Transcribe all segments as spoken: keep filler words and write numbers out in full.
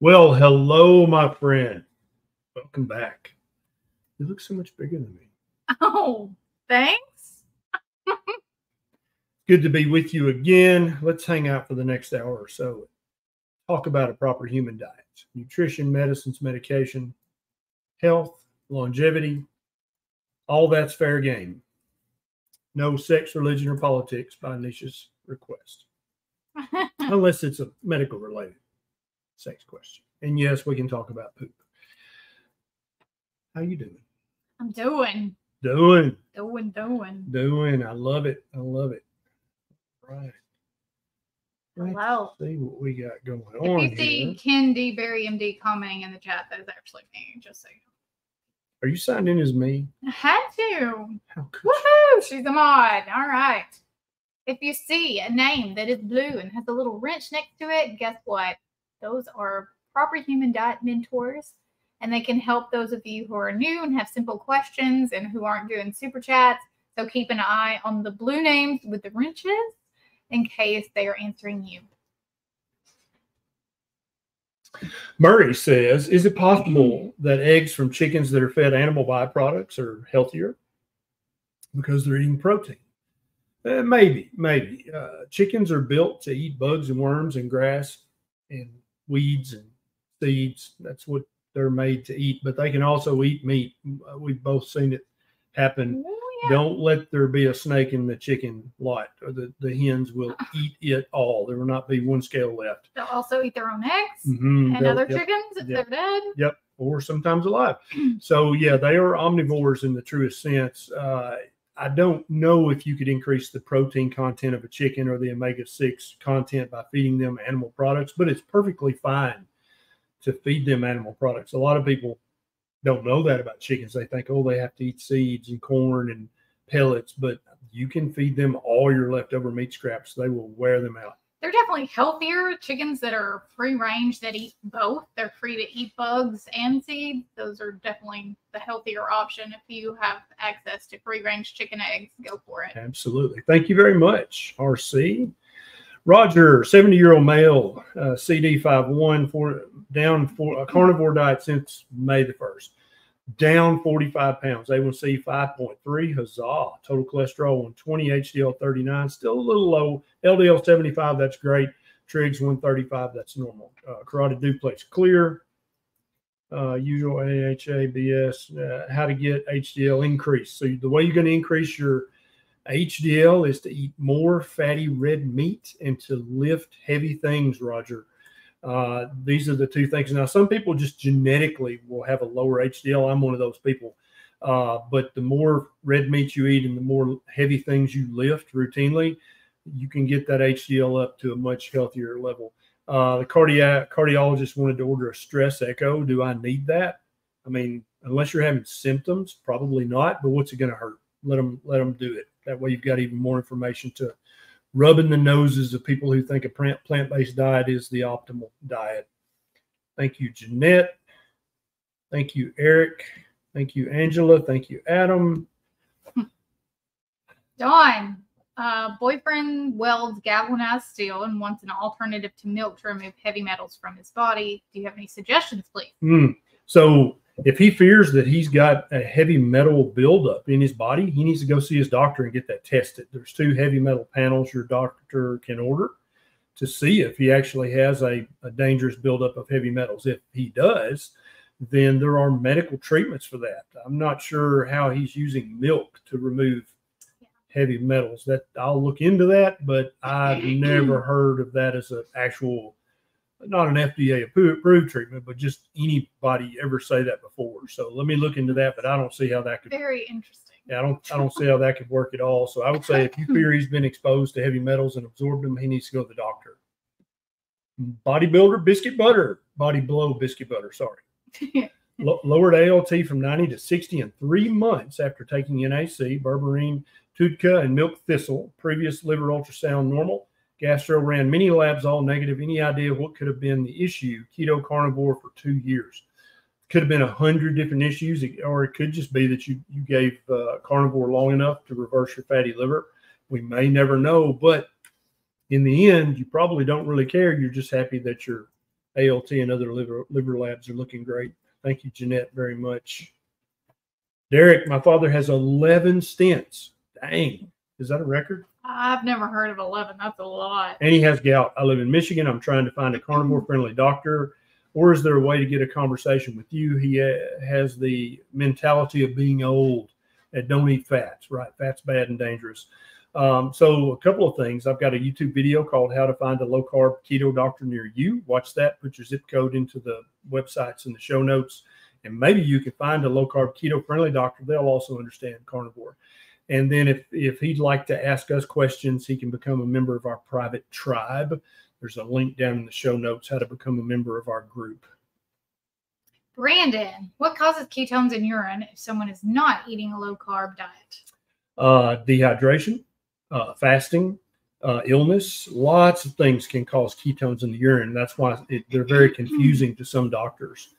Well, hello, my friend. Welcome back. You look so much bigger than me. Oh, thanks. Good to be with you again. Let's hang out for the next hour or so. Talk about a proper human diet, nutrition, medicines, medication, health, longevity. All that's fair game. No sex, religion, or politics by Neisha's request. Unless it's a medical related sex question. And yes, we can talk about poop. How you doing? I'm doing. Doing. Doing, doing. Doing. I love it. I love it. Right. Let's Hello. See what we got going if on. If you see here. Ken D. Berry M D commenting in the chat, that is actually me, just so you know. Are you signed in as me? I had to. How could Woohoo! She's a mod. All right. If you see a name that is blue and has a little wrench next to it, guess what? Those are Proper Human Diet mentors, and they can help those of you who are new and have simple questions and who aren't doing super chats. So keep an eye on the blue names with the wrenches in case they are answering you. Murray says, is it possible that eggs from chickens that are fed animal byproducts are healthier because they're eating protein? Uh, maybe, maybe. Uh, chickens are built to eat bugs and worms and grass and weeds and seeds. That's what they're made to eat, but they can also eat meat. We've both seen it happen. Oh, yeah. Don't let there be a snake in the chicken lot, or the, the hens will eat it all. There will not be one scale left. They'll also eat their own eggs mm-hmm. and They'll, other yep, chickens if yep, they're dead. Yep, or sometimes alive. So, yeah, they are omnivores in the truest sense. Uh, I don't know if you could increase the protein content of a chicken or the omega six content by feeding them animal products, but it's perfectly fine to feed them animal products. A lot of people don't know that about chickens. They think, oh, they have to eat seeds and corn and pellets, but you can feed them all your leftover meat scraps. They will wear them out. They're definitely healthier. Chickens that are free range that eat both, they're free to eat bugs and seeds. Those are definitely the healthier option. If you have access to free range chicken eggs, go for it. Absolutely. Thank you very much, R C. Roger, seventy-year-old male, uh, C D five one, for, down for a carnivore diet since May the first. Down forty-five pounds, A one C five point three, huzzah. Total cholesterol one twenty, H D L thirty-nine, still a little low. L D L seventy-five, that's great. Trigs one thirty-five, that's normal. Uh, carotid duplex clear. Uh, usual A H A, B S, uh, how to get H D L increase. So the way you're going to increase your H D L is to eat more fatty red meat and to lift heavy things, Roger. Uh, these are the two things. Now, some people just genetically will have a lower H D L. I'm one of those people. Uh, but the more red meat you eat and the more heavy things you lift routinely, you can get that H D L up to a much healthier level. Uh, the cardiac cardiologist wanted to order a stress echo. Do I need that? I mean, unless you're having symptoms, probably not. But what's it going to hurt? Let them, let them do it. That way you've got even more information to rub in the noses of people who think a plant-based diet is the optimal diet. Thank you, Jeanette. Thank you, Eric. Thank you, Angela. Thank you, Adam. Dawn, uh, boyfriend welds galvanized steel and wants an alternative to milk to remove heavy metals from his body. Do you have any suggestions, please? Mm. So if he fears that he's got a heavy metal buildup in his body, he needs to go see his doctor and get that tested. There's two heavy metal panels your doctor can order to see if he actually has a, a dangerous buildup of heavy metals. If he does, then there are medical treatments for that. I'm not sure how he's using milk to remove heavy metals. That I'll look into that, but I've never heard of that as an actual, not an F D A approved treatment, but just anybody ever say that before. So let me look into that, but I don't see how that could very interesting. Yeah, I don't I don't see how that could work at all. So I would say if you fear he's been exposed to heavy metals and absorbed them, he needs to go to the doctor. Bodybuilder biscuit butter, body blow biscuit butter, sorry. Lowered A L T from ninety to sixty in three months after taking N A C, berberine, Tutka, and milk thistle. Previous liver ultrasound normal. Gastro ran many labs, all negative. Any idea what could have been the issue? Keto carnivore for two years. Could have been a hundred different issues, or it could just be that you, you gave uh, carnivore long enough to reverse your fatty liver. We may never know, but in the end, you probably don't really care. You're just happy that your A L T and other liver, liver labs are looking great. Thank you, Jeanette, very much. Derek, my father has eleven stents. Dang, is that a record? I've never heard of eleven. That's a lot. And he has gout. I live in Michigan. I'm trying to find a carnivore-friendly doctor. Or is there a way to get a conversation with you? He uh, has the mentality of being old and don't eat fats, right? Fat's bad and dangerous. Um, so a couple of things. I've got a YouTube video called How to Find a Low-Carb Keto Doctor Near You. Watch that. Put your zip code into the websites in the show notes. And maybe you can find a low-carb keto-friendly doctor. They'll also understand carnivore. And then if, if he'd like to ask us questions, he can become a member of our private tribe. There's a link down in the show notes how to become a member of our group. Brandon, what causes ketones in urine if someone is not eating a low-carb diet? Uh, dehydration, uh, fasting, uh, illness. Lots of things can cause ketones in the urine. That's why it, they're very confusing to some doctors.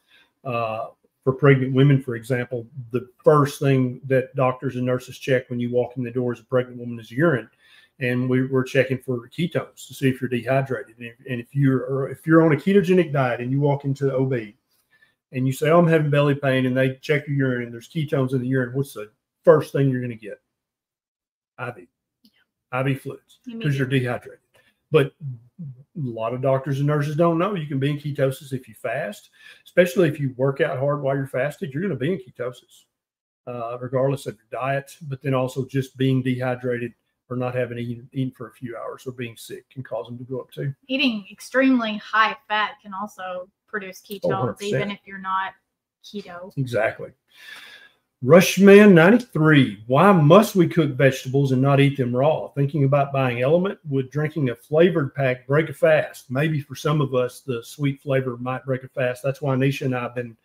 Uh, For pregnant women, for example, the first thing that doctors and nurses check when you walk in the door as a pregnant woman is urine, and we were checking for ketones to see if you're dehydrated. And if, and if you're if you're on a ketogenic diet and you walk into the O B and you say, "Oh, I'm having belly pain," and they check your urine and there's ketones in the urine, what's the first thing you're going to get? I V, yeah. I V fluids, because you're dehydrated. But a lot of doctors and nurses don't know you can be in ketosis if you fast, especially if you work out hard while you're fasted. You're going to be in ketosis uh, regardless of your diet, but then also just being dehydrated or not having eaten, eaten for a few hours or being sick can cause them to go up too. Eating extremely high fat can also produce ketones, one hundred percent. Even if you're not keto. Exactly. Rushman ninety-three, why must we cook vegetables and not eat them raw? Thinking about buying Element, would drinking a flavored pack break a fast? Maybe for some of us, the sweet flavor might break a fast. That's why Neisha and I have been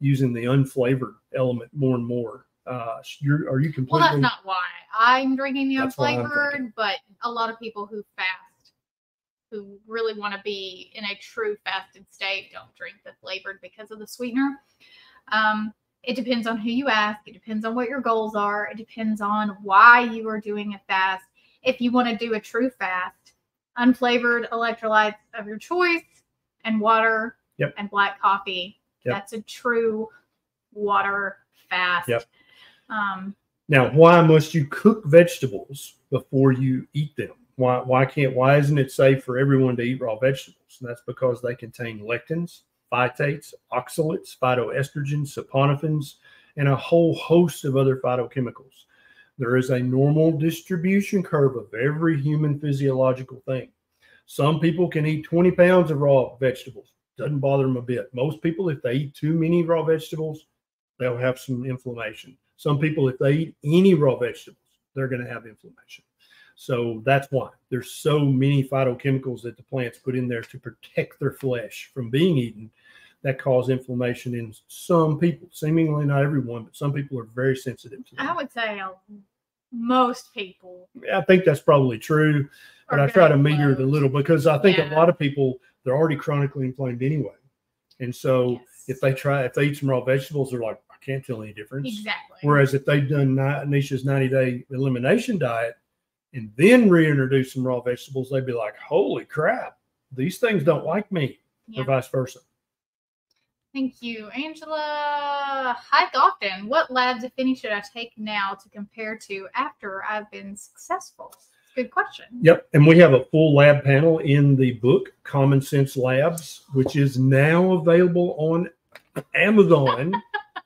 using the unflavored Element more and more. Uh, you're, are you completely? Well, that's not why I'm drinking the unflavored, but a lot of people who fast, who really want to be in a true fasted state, don't drink the flavored because of the sweetener. Um, It depends on who you ask. It depends on what your goals are. It depends on why you are doing a fast. If you want to do a true fast, unflavored electrolytes of your choice and water yep. and black coffee. Yep. That's a true water fast. Yep. Um, now, why must you cook vegetables before you eat them? Why, why can't, why isn't it safe for everyone to eat raw vegetables? And that's because they contain lectins, phytates, oxalates, phytoestrogens, saponifins, and a whole host of other phytochemicals. There is a normal distribution curve of every human physiological thing. Some people can eat twenty pounds of raw vegetables. Doesn't bother them a bit. Most people, if they eat too many raw vegetables, they'll have some inflammation. Some people, if they eat any raw vegetables, they're going to have inflammation. So that's why there's so many phytochemicals that the plants put in there to protect their flesh from being eaten that cause inflammation in some people, seemingly not everyone, but some people are very sensitive to that. I would say most people. I think that's probably true, but I try to meter it a little because I think yeah. a lot of people, they're already chronically inflamed anyway. And so yes. if they try, if they eat some raw vegetables, they're like, I can't tell any difference. Exactly. Whereas if they've done Neisha's ninety day elimination diet, and then reintroduce some raw vegetables, they'd be like, holy crap, these things don't like me, yeah. or vice versa. Thank you, Angela. Hi, Gofton. What labs, if any, should I take now to compare to after I've been successful? Good question. Yep, and we have a full lab panel in the book, Common Sense Labs, which is now available on Amazon.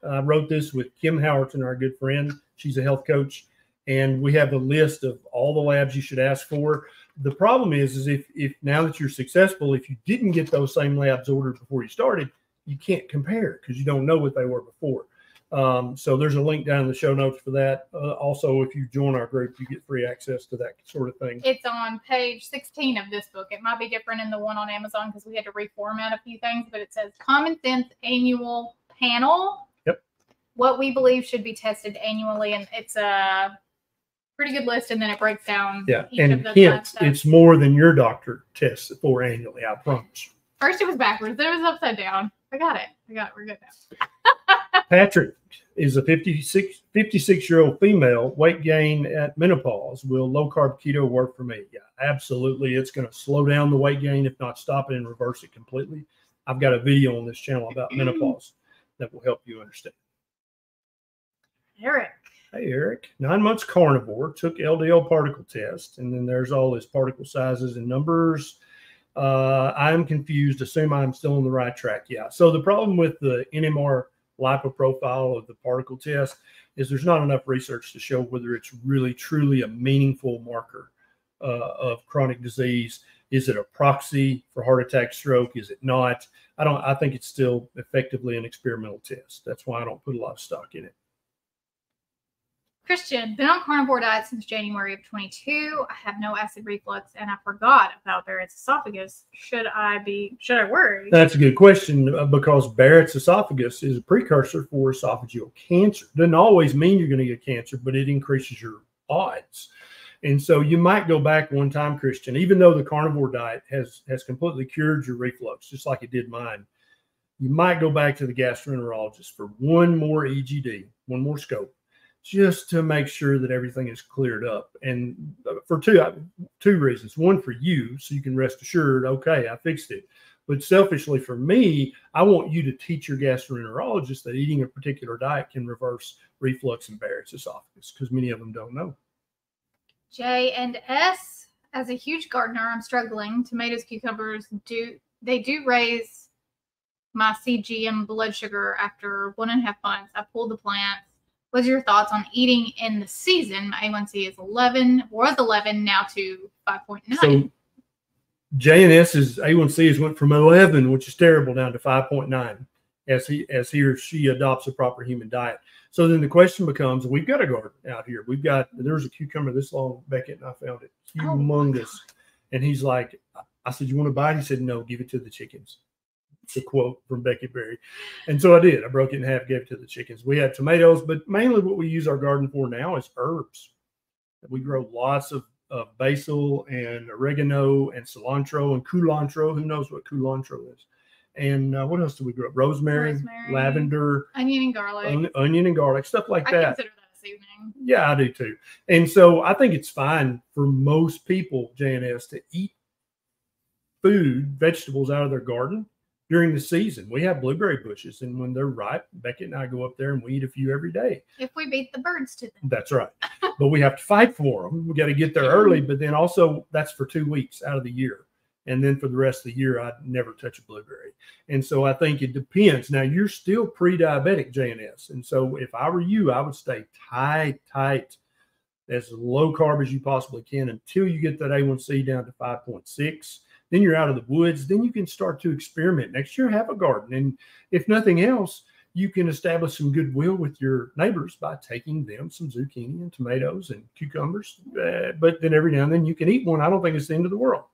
I wrote this with Kim Howerton, our good friend. She's a health coach. And we have a list of all the labs you should ask for. The problem is, is if, if now that you're successful, if you didn't get those same labs ordered before you started, you can't compare because you don't know what they were before. Um, so there's a link down in the show notes for that. Uh, also, if you join our group, you get free access to that sort of thing. It's on page sixteen of this book. It might be different in the one on Amazon because we had to reformat a few things, but it says Common Sense Annual Panel. Yep. What we believe should be tested annually. And it's a pretty good list, and then it breaks down. Yeah, each and of those hence it's more than your doctor tests for annually. I promise. First, it was backwards, then it was upside down. I got it. I got it. We're good now. Patrick is a fifty-six year old female. Weight gain at menopause. Will low carb keto work for me? Yeah, absolutely. It's going to slow down the weight gain, if not stop it and reverse it completely. I've got a video on this channel about menopause that will help you understand. Eric. Hey, Eric. Nine months carnivore, took L D L particle test, and then there's all his particle sizes and numbers. Uh, I'm confused. Assume I'm still on the right track. Yeah. So the problem with the N M R lipoprofile of the particle test is there's not enough research to show whether it's really, truly a meaningful marker uh, of chronic disease. Is it a proxy for heart attack, stroke? Is it not? I don't, I think it's still effectively an experimental test. That's why I don't put a lot of stock in it. Christian, been on carnivore diet since January of twenty-two. I have no acid reflux and I forgot about Barrett's esophagus. Should I be, should I worry? That's a good question, because Barrett's esophagus is a precursor for esophageal cancer. Doesn't always mean you're going to get cancer, but it increases your odds. And so you might go back one time, Christian, even though the carnivore diet has, has completely cured your reflux, just like it did mine. You might go back to the gastroenterologist for one more E G D, one more scope, just to make sure that everything is cleared up. And for two, two reasons. One, for you, so you can rest assured, okay, I fixed it. But selfishly for me, I want you to teach your gastroenterologist that eating a particular diet can reverse reflux and Barrett's esophagus, because many of them don't know. J and S, as a huge gardener, I'm struggling. Tomatoes, cucumbers, do they do raise my C G M blood sugar after one and a half months. I pulled the plants. What's your thoughts on eating in the season? My A one C is eleven, was eleven, now to five point nine. So J and S's A one C has went from eleven, which is terrible, down to five point nine as he as he or she adopts a proper human diet. So then the question becomes, we've got a garden out here. We've got, there's a cucumber this long, Beckett, and I found it humongous. Oh, and he's like, I said, you want to buy it? He said, no, give it to the chickens. It's a quote from Beckett Berry. And so I did. I broke it in half, gave it to the chickens. We had tomatoes, but mainly what we use our garden for now is herbs. We grow lots of, of basil and oregano and cilantro and culantro. Who knows what culantro is? And uh, what else do we grow? Rosemary, Rosemary lavender, onion and garlic, on, onion and garlic, stuff like I that. I consider that seasoning. Yeah, I do too. And so I think it's fine for most people, J and S, to eat food, vegetables out of their garden during the season. We have blueberry bushes, and when they're ripe, Beckett and I go up there and we eat a few every day. If we beat the birds to them. That's right. But we have to fight for them. We got to get there early, but then also that's for two weeks out of the year. And then for the rest of the year, I'd never touch a blueberry. And so I think it depends. Now, you're still pre-diabetic, J and S. And so if I were you, I would stay tight, tight, as low carb as you possibly can until you get that A one C down to five point six. Then you're out of the woods. Then you can start to experiment. Next year, have a garden. And if nothing else, you can establish some goodwill with your neighbors by taking them some zucchini and tomatoes and cucumbers. Uh, but then every now and then you can eat one. I don't think it's the end of the world.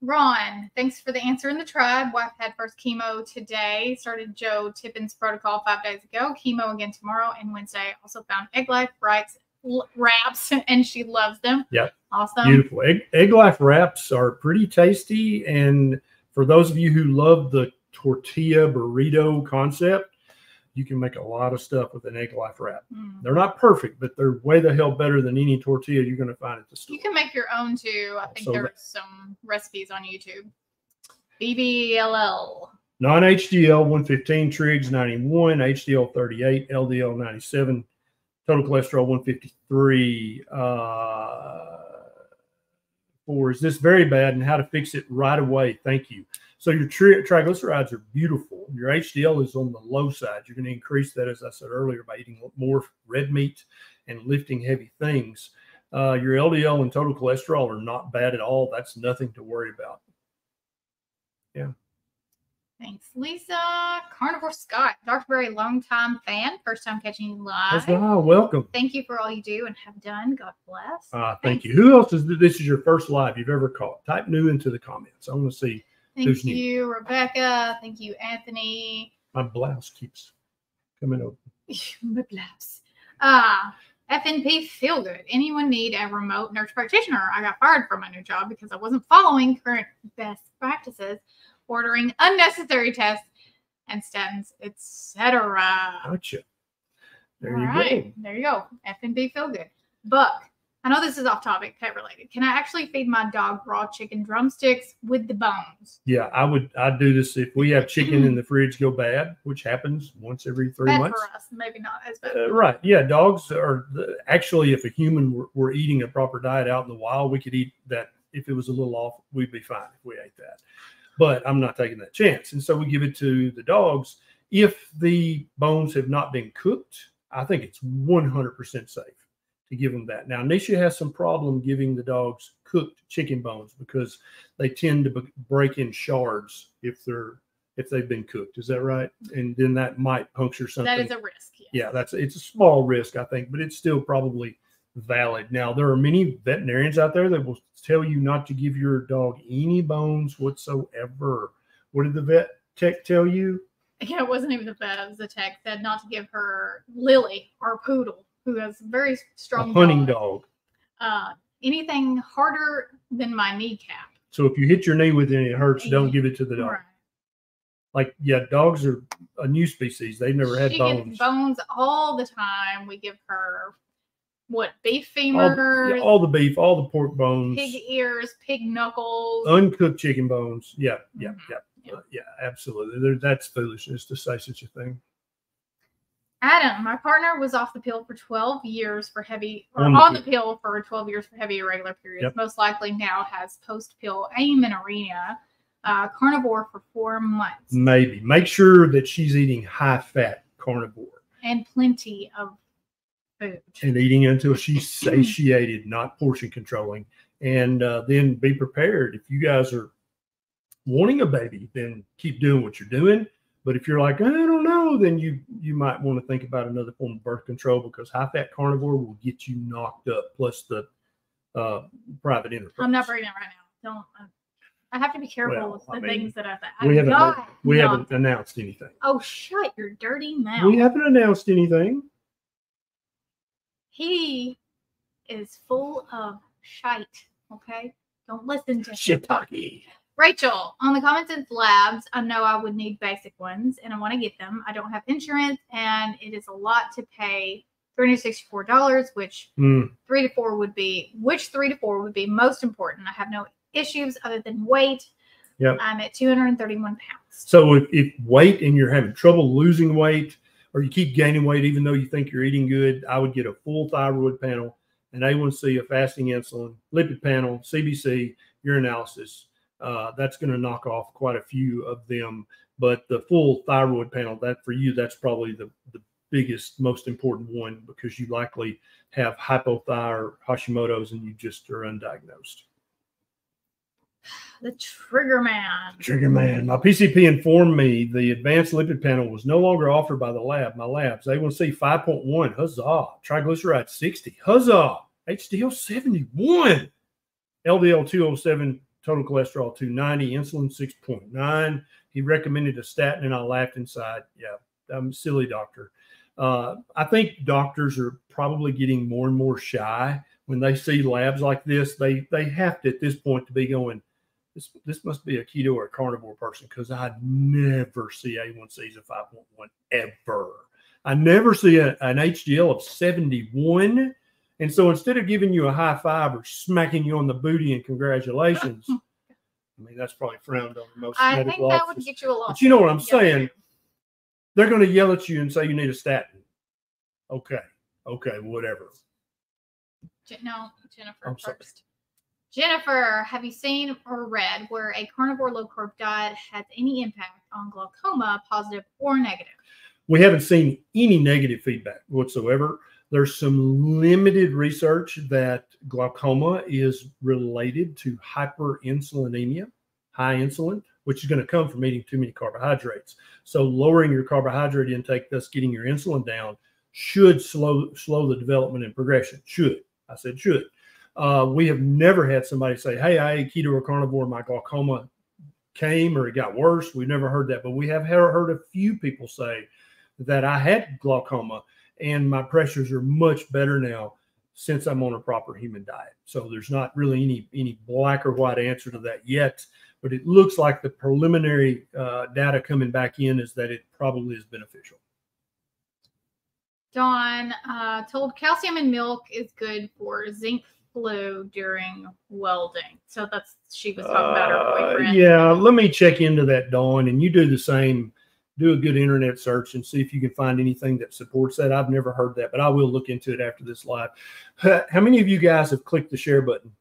Ron, thanks for the answer in the tribe. Wife had first chemo today. Started Joe Tippin's protocol five days ago. Chemo again tomorrow and Wednesday. Also found Egg Life writes wraps, and she loves them. Yeah, awesome, beautiful. Egg, egg Life wraps are pretty tasty, and for those of you who love the tortilla burrito concept, you can make a lot of stuff with an Egg Life wrap. Mm. They're not perfect, but they're way the hell better than any tortilla you're going to find at the store. You can make your own, too. I think so there's some recipes on YouTube. B B L L. Non-H D L, one fifteen. Trigs, ninety-one. H D L, thirty-eight. L D L, ninety-seven. Total cholesterol, one fifty-three. Uh, or is this very bad and how to fix it right away? Thank you. So your tri triglycerides are beautiful. Your H D L is on the low side. You're going to increase that, as I said earlier, by eating more red meat and lifting heavy things. Uh, your L D L and total cholesterol are not bad at all. That's nothing to worry about. Yeah. Thanks, Lisa. Carnivore Scott, Doctor Berry, longtime fan. First time catching you live. That's right. Welcome. Thank you for all you do and have done. God bless. Uh, thank Thanks. you. Who else is this is your first live you've ever caught? Type new into the comments. I want to see. Thank Who's you, new? Rebecca. Thank you, Anthony. My blouse keeps coming over. My blouse. Uh, F N P Feel Good. Anyone need a remote nurse practitioner? I got fired from my new job because I wasn't following current best practices, ordering unnecessary tests and statins, et cetera. Gotcha. There All you right. go. There you go. F N P Feel Good. Buck. I know this is off topic, pet related. Can I actually feed my dog raw chicken drumsticks with the bones? Yeah, I would. I'd do this if we have chicken in the fridge go bad, which happens once every three bad months. For us, maybe not as bad. Uh, right. Yeah, dogs are actually, if a human were, were eating a proper diet out in the wild, we could eat that. If it was a little off, we'd be fine if we ate that. But I'm not taking that chance. And so we give it to the dogs. If the bones have not been cooked, I think it's one hundred percent safe to give them that. Now, Neisha has some problem giving the dogs cooked chicken bones because they tend to break in shards if they're if they've been cooked. Is that right? And then that might puncture something. That is a risk. Yes. Yeah, that's it's a small risk, I think, but it's still probably valid. Now, there are many veterinarians out there that will tell you not to give your dog any bones whatsoever. What did the vet tech tell you? Yeah, it wasn't even the vet. It was the tech said not to give her Lily, our poodle, who has very strong a hunting dog. dog. Uh, anything harder than my kneecap. So if you hit your knee with it and it hurts, yeah. Don't give it to the dog. Right. Like, yeah, dogs are a new species. They've never had she bones. She gets bones all the time. We give her, what, beef femurs? All, yeah, all the beef, all the pork bones. Pig ears, pig knuckles. Uncooked chicken bones. Yeah, yeah, mm-hmm. yeah. Yeah, uh, yeah absolutely. They're, that's foolishness to say such a thing. Adam, my partner, was off the pill for twelve years for heavy, or on the, on the pill for twelve years for heavy irregular periods. Yep. Most likely now has post-pill amenorrhea, uh, carnivore for four months. Maybe. Make sure that she's eating high-fat carnivore. And plenty of food. And eating until she's satiated, not portion controlling. And uh, then be prepared. If you guys are wanting a baby, then keep doing what you're doing. But if you're like, I don't know, then you you might want to think about another form of birth control, because high-fat carnivore will get you knocked up, plus the uh, private enterprise. I'm not pregnant right now. Don't. I'm, I have to be careful well, with the I mean, things that I think. We, haven't, not, we not. haven't announced anything. Oh, shut your dirty mouth. We haven't announced anything. He is full of shite, okay? Don't listen to him. Shit-talky. Rachel, on the Common Sense Labs, I know I would need basic ones, and I want to get them. I don't have insurance, and it is a lot to pay. three hundred sixty-four dollars, which mm. three to four would be, which three to four would be most important. I have no issues other than weight. Yep. I'm at two hundred thirty-one pounds. So if, if weight and you're having trouble losing weight, or you keep gaining weight even though you think you're eating good, I would get a full thyroid panel, an A one C, a fasting insulin, lipid panel, C B C, urinalysis. Uh, that's going to knock off quite a few of them, but the full thyroid panel, that for you, that's probably the, the biggest, most important one, because you likely have hypothyroid Hashimoto's and you just are undiagnosed. The trigger man. Trigger man. My P C P informed me the advanced lipid panel was no longer offered by the lab. My labs, A one C five point one, huzzah. Triglyceride sixty, huzzah. H D L seventy-one, L D L two oh seven. Total cholesterol two ninety, insulin six point nine. He recommended a statin, and I laughed inside. Yeah, I'm a silly doctor. Uh, I think doctors are probably getting more and more shy when they see labs like this. They they have to, at this point, to be going, this, this must be a keto or a carnivore person, because I never see A one C's of five point one ever. I never see a, an H D L of seventy-one. And so instead of giving you a high five or smacking you on the booty and congratulations, I mean, that's probably frowned on most I think offices. That would get you a lot. But you know what I'm yeah. saying? They're going to yell at you and say you need a statin. Okay. Okay, whatever. No, Jennifer I'm first. Sorry. Jennifer, have you seen or read where a carnivore low-carb diet has any impact on glaucoma, positive or negative? We haven't seen any negative feedback whatsoever. There's some limited research that glaucoma is related to hyperinsulinemia, high insulin, which is going to come from eating too many carbohydrates. So lowering your carbohydrate intake, thus getting your insulin down, should slow slow the development and progression. Should. I said should. Uh, we have never had somebody say, hey, I ate keto or carnivore, my glaucoma came or it got worse. We've never heard that. But we have heard a few people say that I had glaucoma and my pressures are much better now since I'm on a proper human diet. So there's not really any any black or white answer to that yet, but it looks like the preliminary uh, data coming back in is that it probably is beneficial. Dawn uh, told calcium in milk is good for zinc flu during welding. So that's, she was talking about her boyfriend. Uh, yeah, let me check into that, Dawn, and you do the same. Do a good internet search and see if you can find anything that supports that. I've never heard that, but I will look into it after this live. How many of you guys have clicked the share button?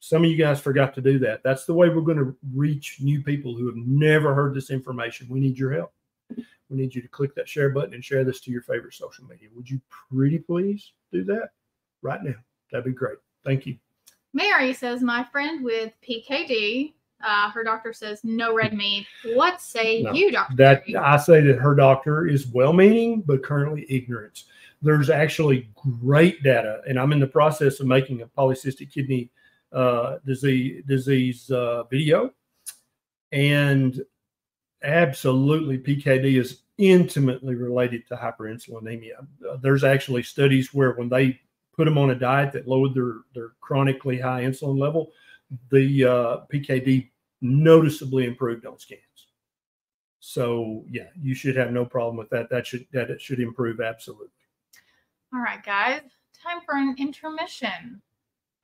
Some of you guys forgot to do that. That's the way we're going to reach new people who have never heard this information. We need your help. We need you to click that share button and share this to your favorite social media. Would you pretty please do that right now? That'd be great. Thank you. Mary says, my friend with P K D, Uh, her doctor says no red meat. What say no, you, Doctor? That I say that her doctor is well-meaning, but currently ignorant. There's actually great data, and I'm in the process of making a polycystic kidney uh, disease disease uh, video. And absolutely, P K D is intimately related to hyperinsulinemia. There's actually studies where when they put them on a diet that lowered their their chronically high insulin level, the uh, P K D noticeably improved on scans. So yeah, you should have no problem with that. That should that it should improve absolutely. All right, guys, time for an intermission.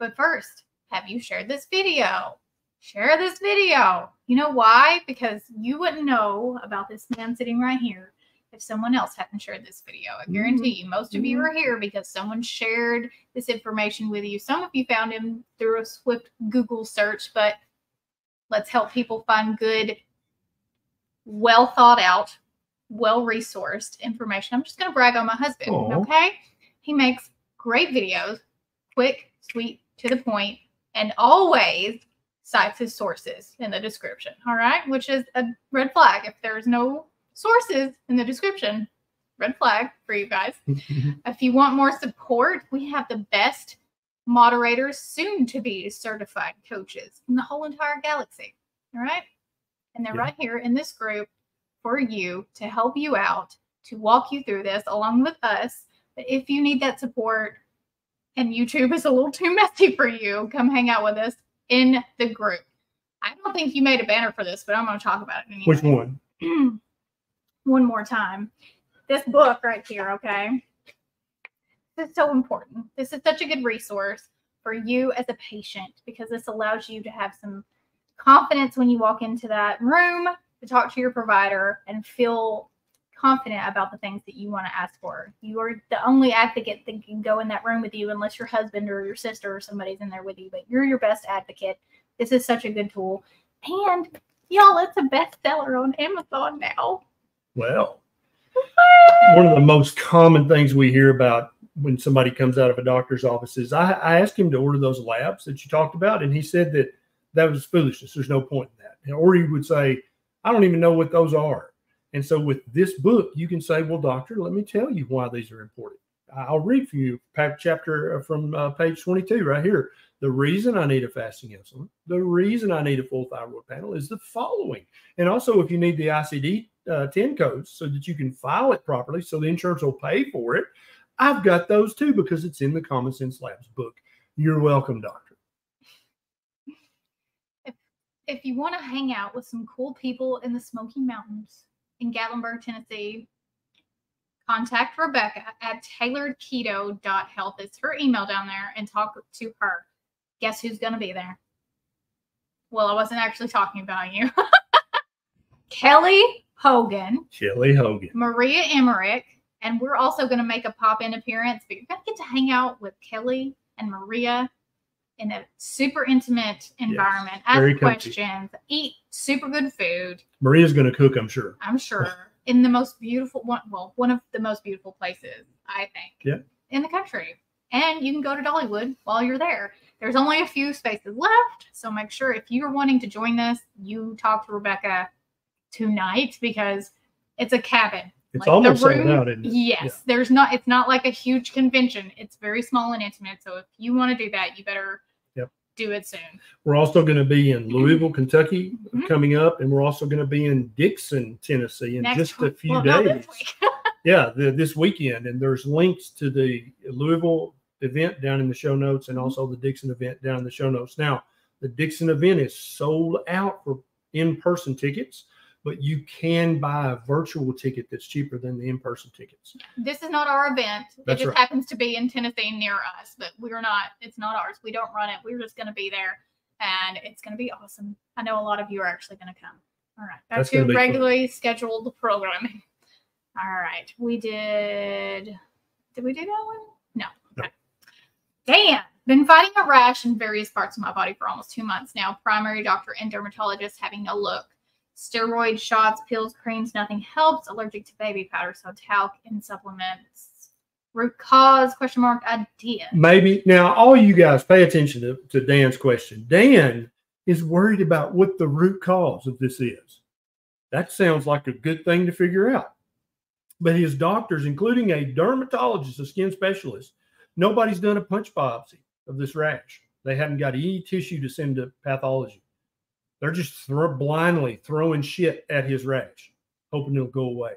But first, have you shared this video? Share this video. You know why? Because you wouldn't know about this man sitting right here if someone else hadn't shared this video. I guarantee you, most of you are here because someone shared this information with you. Some of you found him through a swift Google search, but let's help people find good, well thought out, well-resourced information. I'm just going to brag on my husband, Aww. okay? He makes great videos, quick, sweet, to the point, and always cites his sources in the description, all right? Which is a red flag. If there's no sources in the description, red flag for you guys. If you want more support, we have the best moderators, soon to be certified coaches in the whole entire galaxy. All right. And they're yeah. right here in this group for you to help you out, to walk you through this along with us. But if you need that support and YouTube is a little too messy for you, come hang out with us in the group. I don't think you made a banner for this, but I'm going to talk about it anyway. Which one? Mm. One more time. This book right here, okay? This is so important. This is such a good resource for you as a patient because this allows you to have some confidence when you walk into that room to talk to your provider and feel confident about the things that you want to ask for. You are the only advocate that can go in that room with you unless your husband or your sister or somebody's in there with you, but you're your best advocate. This is such a good tool. And y'all, it's a bestseller on Amazon now. Well, one of the most common things we hear about when somebody comes out of a doctor's office is I, I asked him to order those labs that you talked about, and he said that that was foolishness. There's no point in that. And, or he would say, I don't even know what those are. And so with this book, you can say, well, doctor, let me tell you why these are important. I'll read for you chapter from uh, page twenty-two right here. The reason I need a fasting insulin, the reason I need a full thyroid panel is the following. And also, if you need the I C D ten uh, codes so that you can file it properly so the insurance will pay for it, I've got those too because it's in the Common Sense Labs book. You're welcome, doctor. If, if you want to hang out with some cool people in the Smoky Mountains in Gatlinburg, Tennessee, contact Rebecca at tailored keto dot health. It's her email down there and talk to her. Guess who's going to be there? Well, I wasn't actually talking about you. Kelly Hogan. Kelly Hogan. Maria Emmerich. And we're also going to make a pop-in appearance, but you're going to get to hang out with Kelly and Maria in a super intimate environment. Yes, ask questions. Comfy. Eat super good food. Maria's going to cook, I'm sure. I'm sure. In the most beautiful one, well, one of the most beautiful places, I think, yeah. in the country. And you can go to Dollywood while you're there. There's only a few spaces left, so make sure if you're wanting to join this, you talk to Rebecca tonight because it's a cabin. It's like almost sold out, isn't it? Yes, yeah. there's not. It's not like a huge convention. It's very small and intimate. So if you want to do that, you better yep. do it soon. We're also going to be in Louisville, Kentucky, mm-hmm. coming up, and we're also going to be in Dixon, Tennessee, in Next just a few well, days. Not this week. yeah, the, this weekend, and there's links to the Louisville event down in the show notes and also the Dixon event down in the show notes. Now, the Dixon event is sold out for in-person tickets, but you can buy a virtual ticket that's cheaper than the in-person tickets. This is not our event. That's it just right. happens to be in Tennessee near us, but we're not, it's not ours. We don't run it. We're just going to be there, and it's going to be awesome. I know a lot of you are actually going to come. All right. Back that's to regularly cool. scheduled programming. All right. We did, did we do that one? No. no. Okay. Damn. Been fighting a rash in various parts of my body for almost two months now. Primary doctor and dermatologist having no look. Steroid shots, pills, creams, nothing helps. Allergic to baby powder, so talc and supplements. Root cause, question mark, idea. Maybe. Now, all you guys pay attention to, to Dan's question. Dan is worried about what the root cause of this is. That sounds like a good thing to figure out. But his doctors, including a dermatologist, a skin specialist, nobody's done a punch biopsy of this rash. They haven't got any tissue to send to pathology. They're just thro- blindly throwing shit at his rash, hoping it'll go away.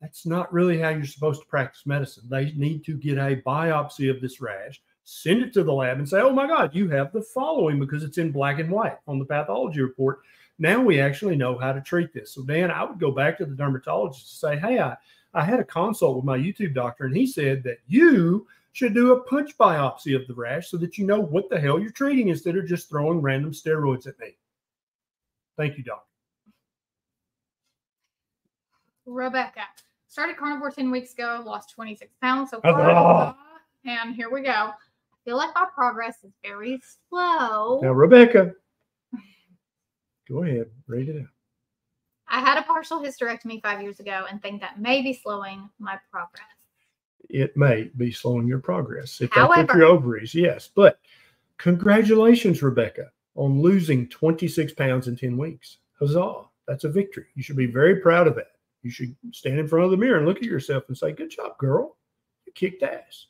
That's not really how you're supposed to practice medicine. They need to get a biopsy of this rash, send it to the lab, and say, oh my God, you have the following, because it's in black and white on the pathology report. Now we actually know how to treat this. So Dan, I would go back to the dermatologist and say, hey, I, I had a consult with my YouTube doctor, and he said that you should do a punch biopsy of the rash so that you know what the hell you're treating instead of just throwing random steroids at me. Thank you, Doc. Rebecca started carnivore ten weeks ago, lost twenty-six pounds so far. Oh. And here we go. I feel like my progress is very slow. Now, Rebecca, go ahead, read it out. I had a partial hysterectomy five years ago and think that may be slowing my progress. It may be slowing your progress. If However, that's what your ovaries, yes. But congratulations, Rebecca, on losing twenty-six pounds in ten weeks. Huzzah. That's a victory. You should be very proud of that. You should stand in front of the mirror and look at yourself and say, good job, girl. You kicked ass.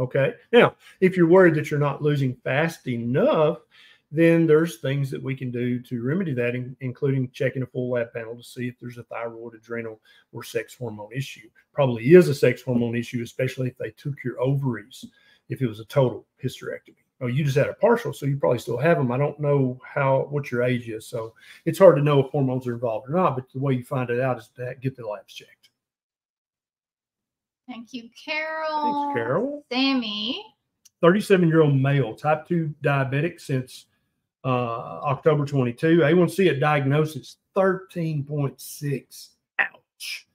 Okay. Now, if you're worried that you're not losing fast enough, then there's things that we can do to remedy that, in, including checking a full lab panel to see if there's a thyroid, adrenal, or sex hormone issue. Probably is a sex hormone issue, especially if they took your ovaries, if it was a total hysterectomy. Oh, you just had a partial, so you probably still have them. I don't know how what your age is, so it's hard to know if hormones are involved or not, but the way you find it out is to get the labs checked. Thank you, Carol. Thanks, Carol. Sammy. thirty-seven-year-old male, type two diabetic since uh, October twenty-two. A one C at diagnosis, thirteen point six. Ouch.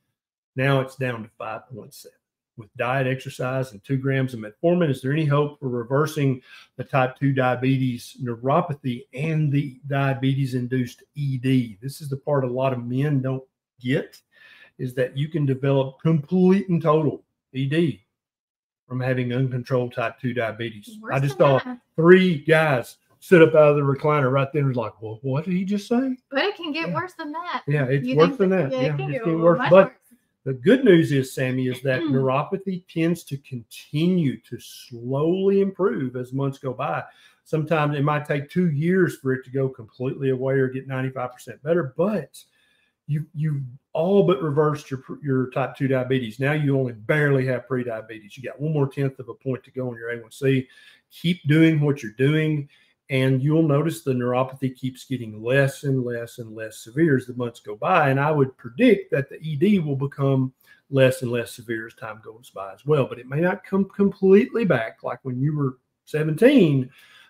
Now it's down to five point seven. With diet, exercise, and two grams of metformin, is there any hope for reversing the type two diabetes neuropathy and the diabetes-induced E D? This is the part a lot of men don't get, is that you can develop complete and total E D from having uncontrolled type two diabetes. Where's I just saw three guys sit up out of the recliner right there and was like, well, what did he just say? But it can get yeah. worse than that. Yeah, it's you worse than that. It yeah, can get worse, but worse. The good news is, Sammy, is that neuropathy tends to continue to slowly improve as months go by. Sometimes it might take two years for it to go completely away or get ninety-five percent better, but you you all but reversed your your type two diabetes. Now you only barely have prediabetes. You got one more tenth of a point to go on your A one C. Keep doing what you're doing, and you'll notice the neuropathy keeps getting less and less and less severe as the months go by. And I would predict that the E D will become less and less severe as time goes by as well. But it may not come completely back like when you were seventeen,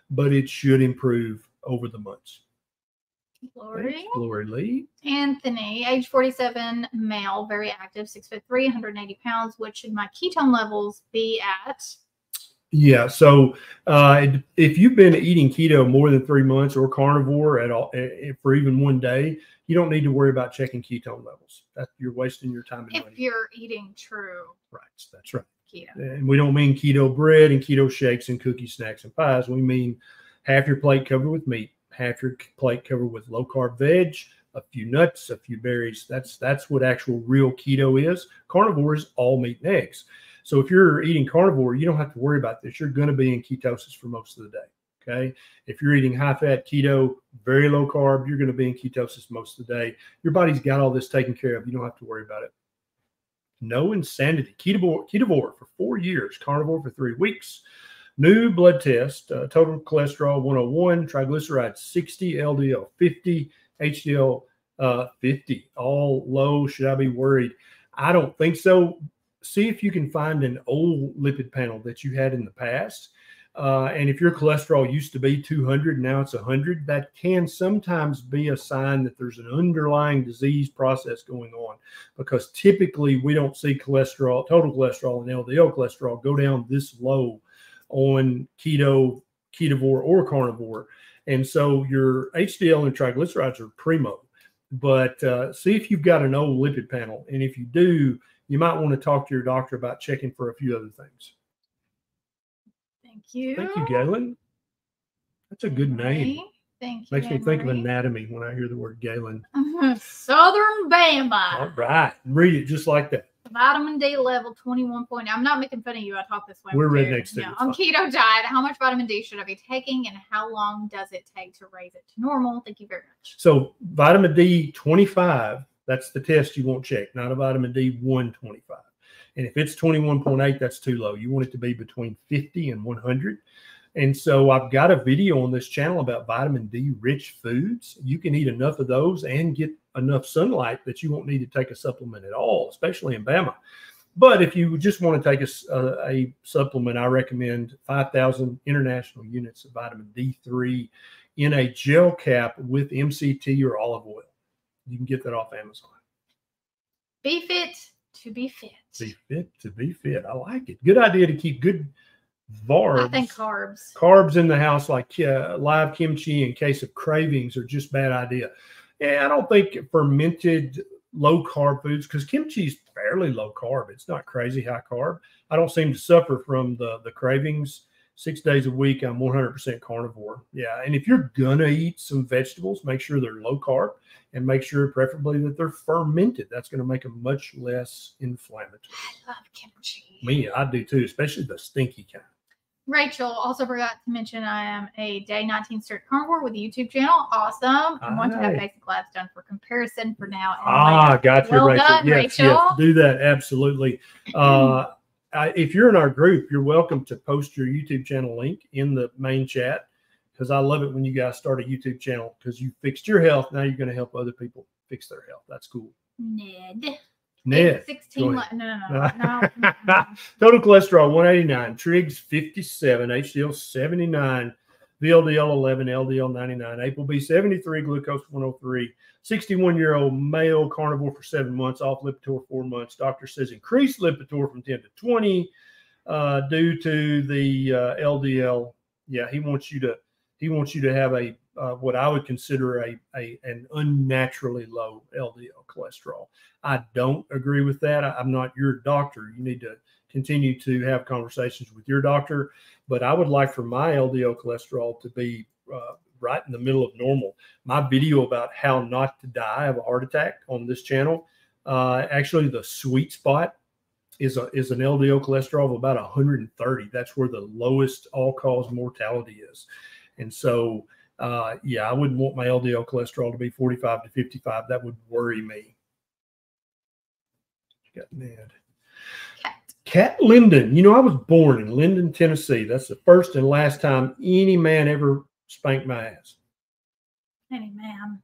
but it should improve over the months. Glory. Glory Lee. Anthony, age forty-seven, male, very active, six foot three, one hundred eighty pounds. What should my ketone levels be at? Yeah, so uh, if you've been eating keto more than three months or carnivore at all for even one day, you don't need to worry about checking ketone levels. That, you're wasting your time and money. If you're eating true. Right, that's right. Keto. And we don't mean keto bread and keto shakes and cookie snacks and pies. We mean half your plate covered with meat, half your plate covered with low-carb veg, a few nuts, a few berries. That's, that's what actual real keto is. Carnivore is all meat and eggs. So if you're eating carnivore, you don't have to worry about this. You're going to be in ketosis for most of the day, okay? If you're eating high-fat keto, very low carb, you're going to be in ketosis most of the day. Your body's got all this taken care of. You don't have to worry about it. No insanity. Ketovore, ketovore for four years, carnivore for three weeks. New blood test, uh, total cholesterol one oh one, triglycerides sixty, L D L fifty, H D L uh, fifty, all low. Should I be worried? I don't think so. See if you can find an old lipid panel that you had in the past. Uh, and if your cholesterol used to be two hundred, now it's one hundred, that can sometimes be a sign that there's an underlying disease process going on, because typically we don't see cholesterol, total cholesterol and L D L cholesterol go down this low on keto, ketovore, or carnivore. And so your H D L and triglycerides are primo, but uh, see if you've got an old lipid panel. And if you do, you might want to talk to your doctor about checking for a few other things. Thank you. Thank you, Galen. That's a good name. Thank you. Makes me think of anatomy when I hear the word Galen. Southern Bama. All right. Read it just like that. Vitamin D level twenty-one point nine. I'm not making fun of you. I talk this way. We're rednecks. No, on keto diet, how much vitamin D should I be taking, and how long does it take to raise it to normal? Thank you very much. So vitamin D twenty-five, that's the test you want checked, not a vitamin D one twenty-five. And if it's twenty-one point eight, that's too low. You want it to be between fifty and one hundred. And so I've got a video on this channel about vitamin D-rich foods. You can eat enough of those and get enough sunlight that you won't need to take a supplement at all, especially in Bama. But if you just want to take a, a, a supplement, I recommend five thousand international units of vitamin D three in a gel cap with M C T or olive oil. You can get that off Amazon. Be fit to be fit. Be fit to be fit. I like it. Good idea to keep good Varbs, I think carbs. Carbs in the house, like uh, live kimchi in case of cravings, are just bad idea. And I don't think fermented low-carb foods, because kimchi is fairly low-carb. It's not crazy high-carb. I don't seem to suffer from the, the cravings. Six days a week, I'm one hundred percent carnivore. Yeah, and if you're going to eat some vegetables, make sure they're low-carb and make sure preferably that they're fermented. That's going to make them much less inflammatory. I love kimchi. Me, I do too, especially the stinky kind. Rachel also forgot to mention I am a day nineteen cert carnivore with a YouTube channel. Awesome. I want to have basic labs done for comparison for now. Ah, gotcha, well Rachel. Done, yes, Rachel. Yes, do that. Absolutely. Uh, I, if you're in our group, you're welcome to post your YouTube channel link in the main chat, because I love it when you guys start a YouTube channel, because you fixed your health. Now you're going to help other people fix their health. That's cool. Ned. Ned, sixteen, no, no, no, no, no, no. Total cholesterol one eighty-nine, trigs fifty-seven, H D L seventy-nine, V L D L eleven, L D L ninety-nine, A pool B seventy-three, glucose one oh three, sixty-one-year-old male, carnivore for seven months, off Lipitor four months. Doctor says increase Lipitor from ten to twenty uh, due to the uh, L D L. Yeah, he wants you to he wants you to have a Uh, what I would consider a, a an unnaturally low L D L cholesterol. I don't agree with that. I, I'm not your doctor. You need to continue to have conversations with your doctor, but I would like for my L D L cholesterol to be uh, right in the middle of normal. My video about how not to die of a heart attack on this channel, uh, actually the sweet spot is a, is an L D L cholesterol of about one hundred thirty. That's where the lowest all-cause mortality is. And so Uh, yeah, I wouldn't want my L D L cholesterol to be forty-five to fifty-five. That would worry me. Got Ned. Cat. Cat Linden. You know, I was born in Linden, Tennessee. That's the first and last time any man ever spanked my ass. Any man.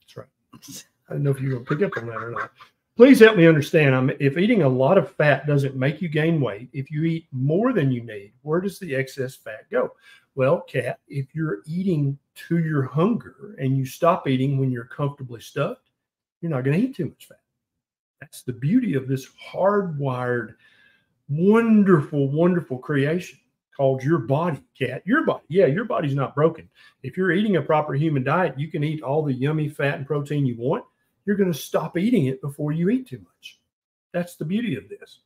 That's right. I don't know if you're going to pick up on that or not. Please help me understand. I'm, if eating a lot of fat doesn't make you gain weight, if you eat more than you need, where does the excess fat go? Well, Kat, if you're eating to your hunger and you stop eating when you're comfortably stuffed, you're not going to eat too much fat. That's the beauty of this hardwired, wonderful, wonderful creation called your body, Kat. Your body. Yeah, your body's not broken. If you're eating a proper human diet, you can eat all the yummy fat and protein you want. You're going to stop eating it before you eat too much. That's the beauty of this.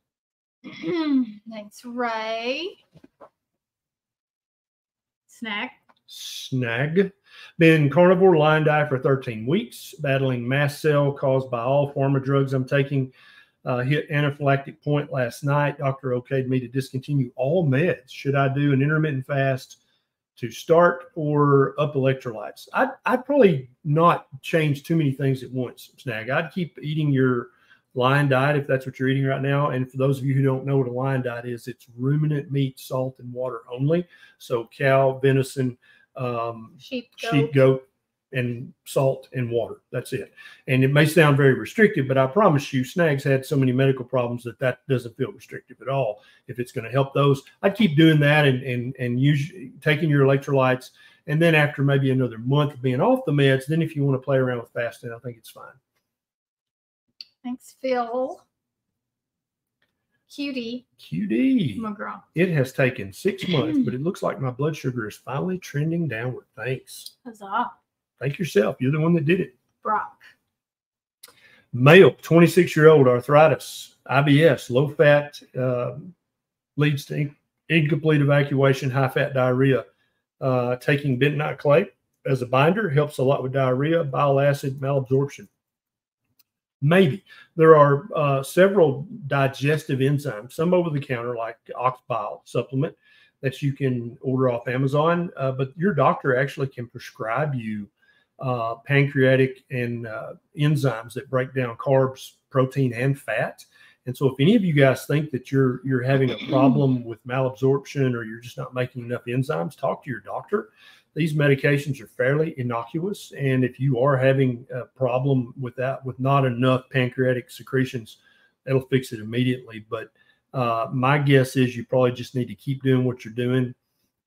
Thanks, Ray. Snag. Snag. Been carnivore line diet for thirteen weeks, battling mast cell caused by all pharma drugs I'm taking. Uh, hit anaphylactic point last night. Doctor okayed me to discontinue all meds. Should I do an intermittent fast to start or up electrolytes? I'd, I'd probably not change too many things at once, Snag. I'd keep eating your lion diet if that's what you're eating right now. And for those of you who don't know what a lion diet is, it's ruminant meat, salt, and water only. So cow, venison, um, sheep, goat. sheep, goat, and salt and water. That's it. And it may sound very restrictive, but I promise you, Snag's had so many medical problems that that doesn't feel restrictive at all. If it's going to help those, I'd keep doing that and and and use, taking your electrolytes. And then after maybe another month of being off the meds, then if you want to play around with fasting, I think it's fine. Thanks, Phil. Q D. Q D. McGraw. It has taken six months, but it looks like my blood sugar is finally trending downward. Thanks. Huzzah. Thank yourself. You're the one that did it. Brock. Male, twenty-six-year-old, arthritis, I B S, low fat, uh, leads to in incomplete evacuation, high-fat diarrhea. Uh, taking bentonite clay as a binder helps a lot with diarrhea, bile acid malabsorption. Maybe. There are uh, several digestive enzymes, some over-the-counter like ox bile supplement that you can order off Amazon, uh, but your doctor actually can prescribe you uh, pancreatic and uh, enzymes that break down carbs, protein, and fat. And so if any of you guys think that you're you're having a problem with malabsorption or you're just not making enough enzymes, talk to your doctor. These medications are fairly innocuous, and if you are having a problem with that, with not enough pancreatic secretions, that'll fix it immediately. But uh, my guess is you probably just need to keep doing what you're doing,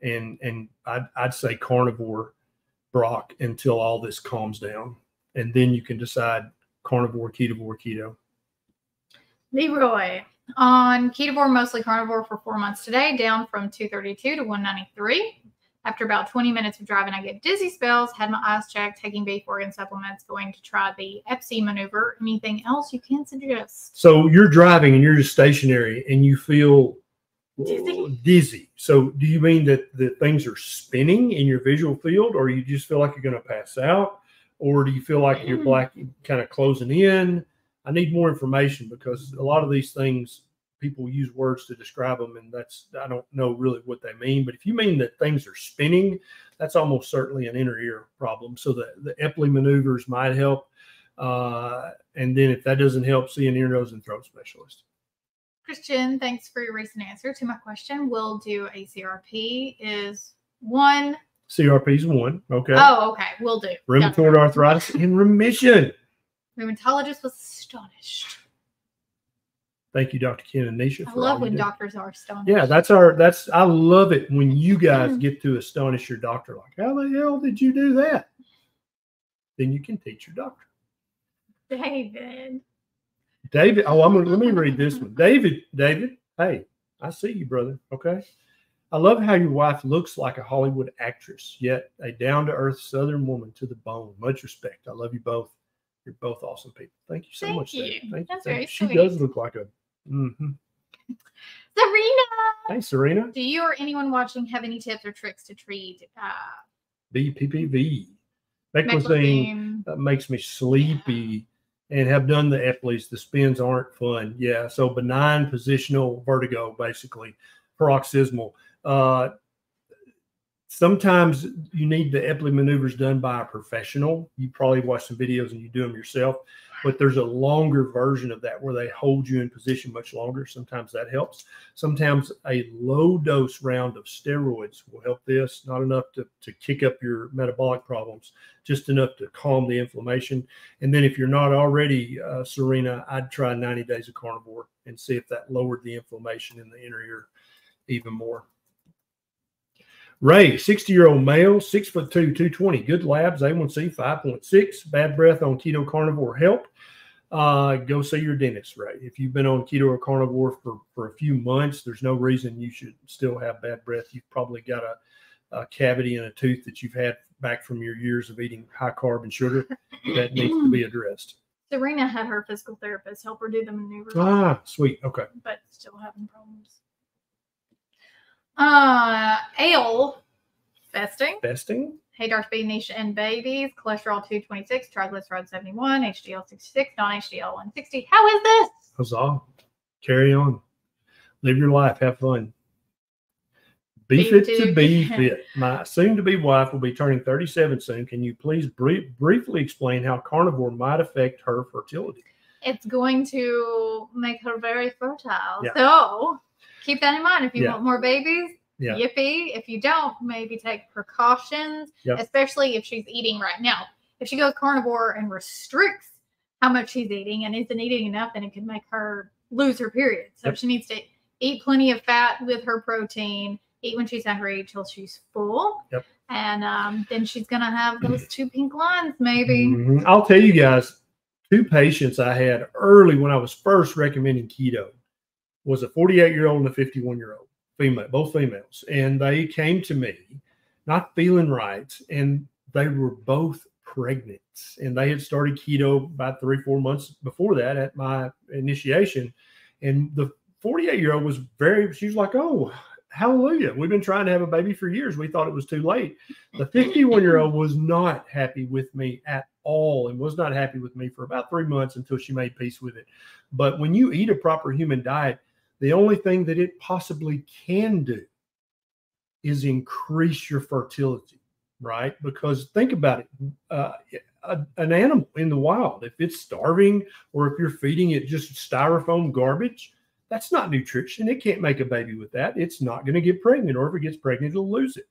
and and I'd, I'd say carnivore, Brock, until all this calms down, and then you can decide carnivore, ketovore, keto. Leroy on ketovore, mostly carnivore for four months today, down from two thirty-two to one ninety-three. After about twenty minutes of driving, I get dizzy spells, had my eyes checked, taking beef organ supplements, going to try the Epley maneuver. Anything else you can suggest? So you're driving and you're just stationary and you feel dizzy. dizzy. So do you mean that the things are spinning in your visual field, or you just feel like you're going to pass out, or do you feel like mm. you're black, kind of closing in? I need more information, because a lot of these things, people use words to describe them, and that's, I don't know really what they mean. But if you mean that things are spinning, that's almost certainly an inner ear problem. So the, the Epley maneuvers might help. Uh, and then if that doesn't help, see an ear, nose, and throat specialist. Christian, thanks for your recent answer to my question. We'll do a C R P is one. C R P is one. Okay. Oh, okay. We'll do. Rheumatoid arthritis in remission. Rheumatologist was astonished. Thank you, Doctor Ken and Neisha. I love when doctors are astonished. Yeah, that's our, that's, I love it when you guys get to astonish your doctor. Like, how the hell did you do that? Then you can teach your doctor. David. David. Oh, I'm gonna, let me read this one. David, David, hey, I see you, brother. Okay. I love how your wife looks like a Hollywood actress, yet a down-to-earth Southern woman to the bone. Much respect. I love you both. You're both awesome people. Thank you so Thank much. You. David. Thank that's you. Very she sweet. does look like a Mm-hmm. Serena. Hey, Serena. Do you or anyone watching have any tips or tricks to treat uh, B P P V? Meclizine uh, makes me sleepy, yeah. and have done the Epleys. The spins aren't fun. Yeah, so benign positional vertigo, basically paroxysmal. Uh, sometimes you need the Epley maneuvers done by a professional. You probably watch some videos and you do them yourself. But there's a longer version of that where they hold you in position much longer. Sometimes that helps. Sometimes a low-dose round of steroids will help this, not enough to, to kick up your metabolic problems, just enough to calm the inflammation. And then if you're not already, uh, Serena, I'd try ninety days of carnivore and see if that lowered the inflammation in the inner ear even more. Ray, sixty-year-old male, six foot two, two twenty. Good labs, A one C, five point six. Bad breath on keto carnivore help. Uh, go see your dentist, Ray. If you've been on keto or carnivore for, for a few months, there's no reason you should still have bad breath. You've probably got a, a cavity in a tooth that you've had back from your years of eating high carb and sugar. That needs to be addressed. Serena had her physical therapist help her do the maneuver. Ah, sweet. Okay. But still having problems. Uh, ale festing. Festing. Hey, Doctor B, Nisha, and babies. Cholesterol two twenty-six, triglyceride seventy-one, H D L sixty-six, non-H D L one sixty. How is this? Huzzah. Carry on. Live your life. Have fun. Be fit to be fit. My soon-to-be wife will be turning thirty-seven soon. Can you please br briefly explain how carnivore might affect her fertility? It's going to make her very fertile. Yeah. So keep that in mind if you yeah. want more babies. yeah. yippee. If you don't, maybe take precautions, yep. especially if she's eating right now. If she goes carnivore and restricts how much she's eating and isn't eating enough, then it could make her lose her period. So yep. she needs to eat plenty of fat with her protein, eat when she's hungry till she's full. Yep. And um, then she's going to have those two pink lines maybe. Mm-hmm. I'll tell you guys, two patients I had early when I was first recommending keto was a forty-eight-year-old and a fifty-one-year-old, female, both females. And they came to me not feeling right, and they were both pregnant. And they had started keto about three, four months before that at my initiation. And the forty-eight-year-old was very, she was like, oh, hallelujah. We've been trying to have a baby for years. We thought it was too late. The fifty-one-year-old was not happy with me at all and was not happy with me for about three months until she made peace with it. But when you eat a proper human diet, the only thing that it possibly can do is increase your fertility, right? Because think about it. Uh, a, an animal in the wild, if it's starving or if you're feeding it just styrofoam garbage, that's not nutrition. It can't make a baby with that. It's not going to get pregnant, or if it gets pregnant, it'll lose it.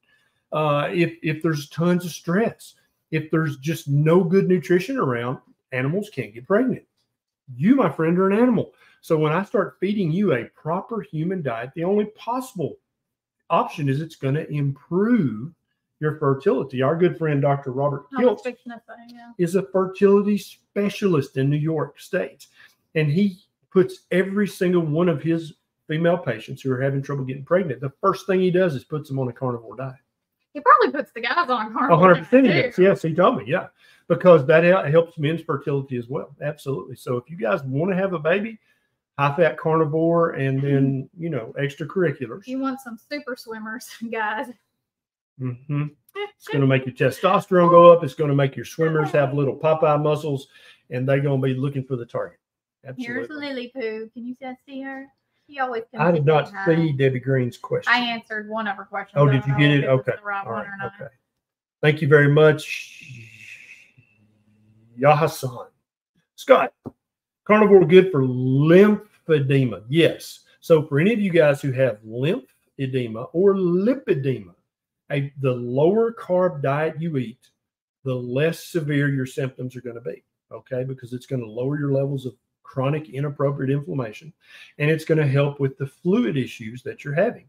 Uh, if, if there's tons of stress, if there's just no good nutrition around, animals can't get pregnant. You, my friend, are an animal. So when I start feeding you a proper human diet, the only possible option is it's going to improve your fertility. Our good friend, Doctor Robert Kiltz, yeah. is a fertility specialist in New York State, and he puts every single one of his female patients who are having trouble getting pregnant, the first thing he does is puts them on a carnivore diet. He probably puts the guys on a carnivore diet. one hundred percent he does. Yes, he told me, yeah, because that helps men's fertility as well. Absolutely. So if you guys want to have a baby, high-fat carnivore and then, you know, extracurriculars. You want some super swimmers, guys. Mm-hmm. It's going to make your testosterone go up. It's going to make your swimmers have little Popeye muscles, and they're going to be looking for the target. Absolutely. Here's Lily Pooh. Can you guys see her? She always comes I did not her. see Debbie Green's question. I answered one of her questions. Oh, did you get it? Okay. The right All right. One or okay. Thank you very much. Yahasan. Scott, carnivore good for lymphedema. Yes. So for any of you guys who have lymphedema or lipedema, a, the lower carb diet you eat, the less severe your symptoms are going to be. Okay, because it's going to lower your levels of chronic inappropriate inflammation, and it's going to help with the fluid issues that you're having.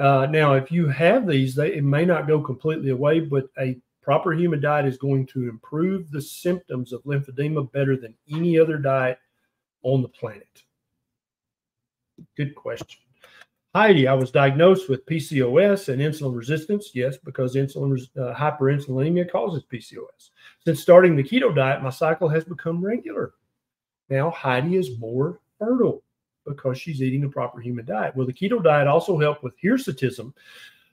Uh, now, if you have these, they, it may not go completely away, but a proper human diet is going to improve the symptoms of lymphedema better than any other diet on the planet. Good question. Heidi, I was diagnosed with P C O S and insulin resistance. Yes, because insulin uh, hyperinsulinemia causes P C O S. Since starting the keto diet, my cycle has become regular. Now Heidi is more fertile because she's eating a proper human diet. Will the keto diet also help with hirsutism,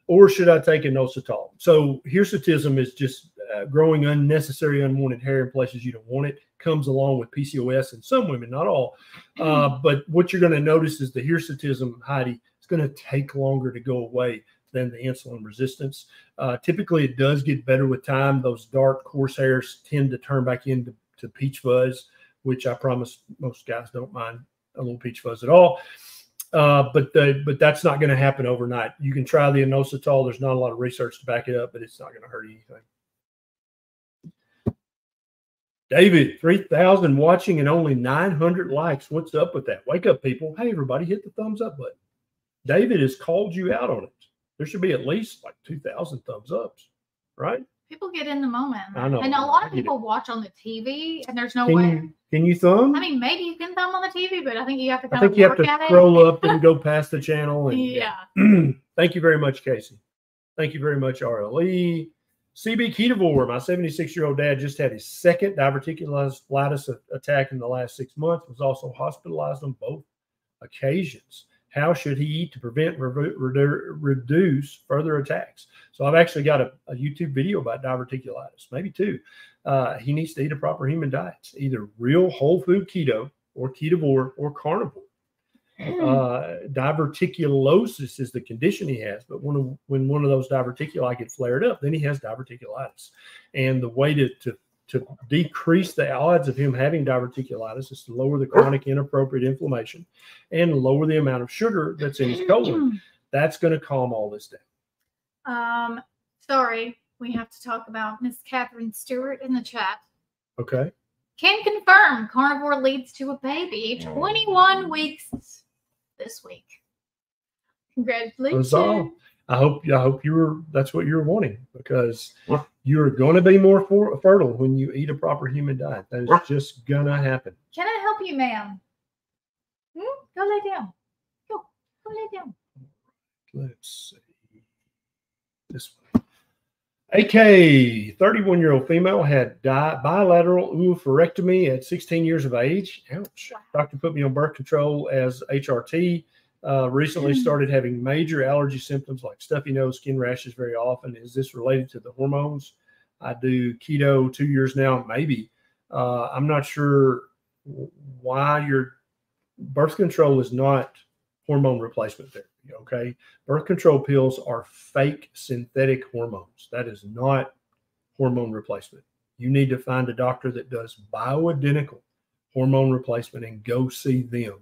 or should I take inositol? So hirsutism is just uh, growing unnecessary, unwanted hair in places you don't want it. Comes along with P C O S in some women, not all. Uh, but what you're going to notice is the hirsutism, Heidi, going to take longer to go away than the insulin resistance. Uh, typically, it does get better with time. Those dark, coarse hairs tend to turn back into to peach fuzz, which I promise most guys don't mind a little peach fuzz at all. Uh, but the, but that's not going to happen overnight. You can try the inositol. There's not a lot of research to back it up, but it's not going to hurt anything. David, three thousand watching and only nine hundred likes. What's up with that? Wake up, people. Hey, everybody, hit the thumbs up button. David has called you out on it. There should be at least like two thousand thumbs ups, right? People get in the moment. I know. And a lot of people watch on the T V, and there's no can way. You, can you thumb? I mean, maybe you can thumb on the T V, but I think you have to kind I think of you have to scroll it. up and go past the channel. And, yeah. yeah. Thank you very much, Casey. Thank you very much, R L E. C B Ketovore, my seventy-six-year-old dad just had his second diverticulitis attack in the last six months, was also hospitalized on both occasions. How should he eat to prevent, reduce further attacks? So I've actually got a, a YouTube video about diverticulitis, maybe two. Uh, he needs to eat a proper human diet, either real whole food keto or ketovore or carnivore. Uh, diverticulosis is the condition he has, but one of, when one of those diverticuli get flared up, then he has diverticulitis. And the way to, to to decrease the odds of him having diverticulitis is to lower the chronic inappropriate inflammation and lower the amount of sugar that's in his colon. That's going to calm all this down. Um, sorry, we have to talk about Miss Catherine Stewart in the chat. Okay. Can confirm carnivore leads to a baby. twenty-one weeks this week. Congratulations. I hope I hope you were that's what you're wanting, because you're going to be more for, fertile when you eat a proper human diet. That is just going to happen. Can I help you, ma'am? Hmm? Go lay down. Go. Go lay down. Let's see. This one. A K, thirty-one-year-old female, had di bilateral oophorectomy at sixteen years of age. Ouch. Wow. Doctor put me on birth control as H R T. Uh, recently started having major allergy symptoms like stuffy nose, skin rashes very often. Is this related to the hormones? I do keto two years now, maybe. Uh, I'm not sure why your birth control is not hormone replacement therapy, okay? Birth control pills are fake synthetic hormones. That is not hormone replacement. You need to find a doctor that does bioidentical hormone replacement and go see them.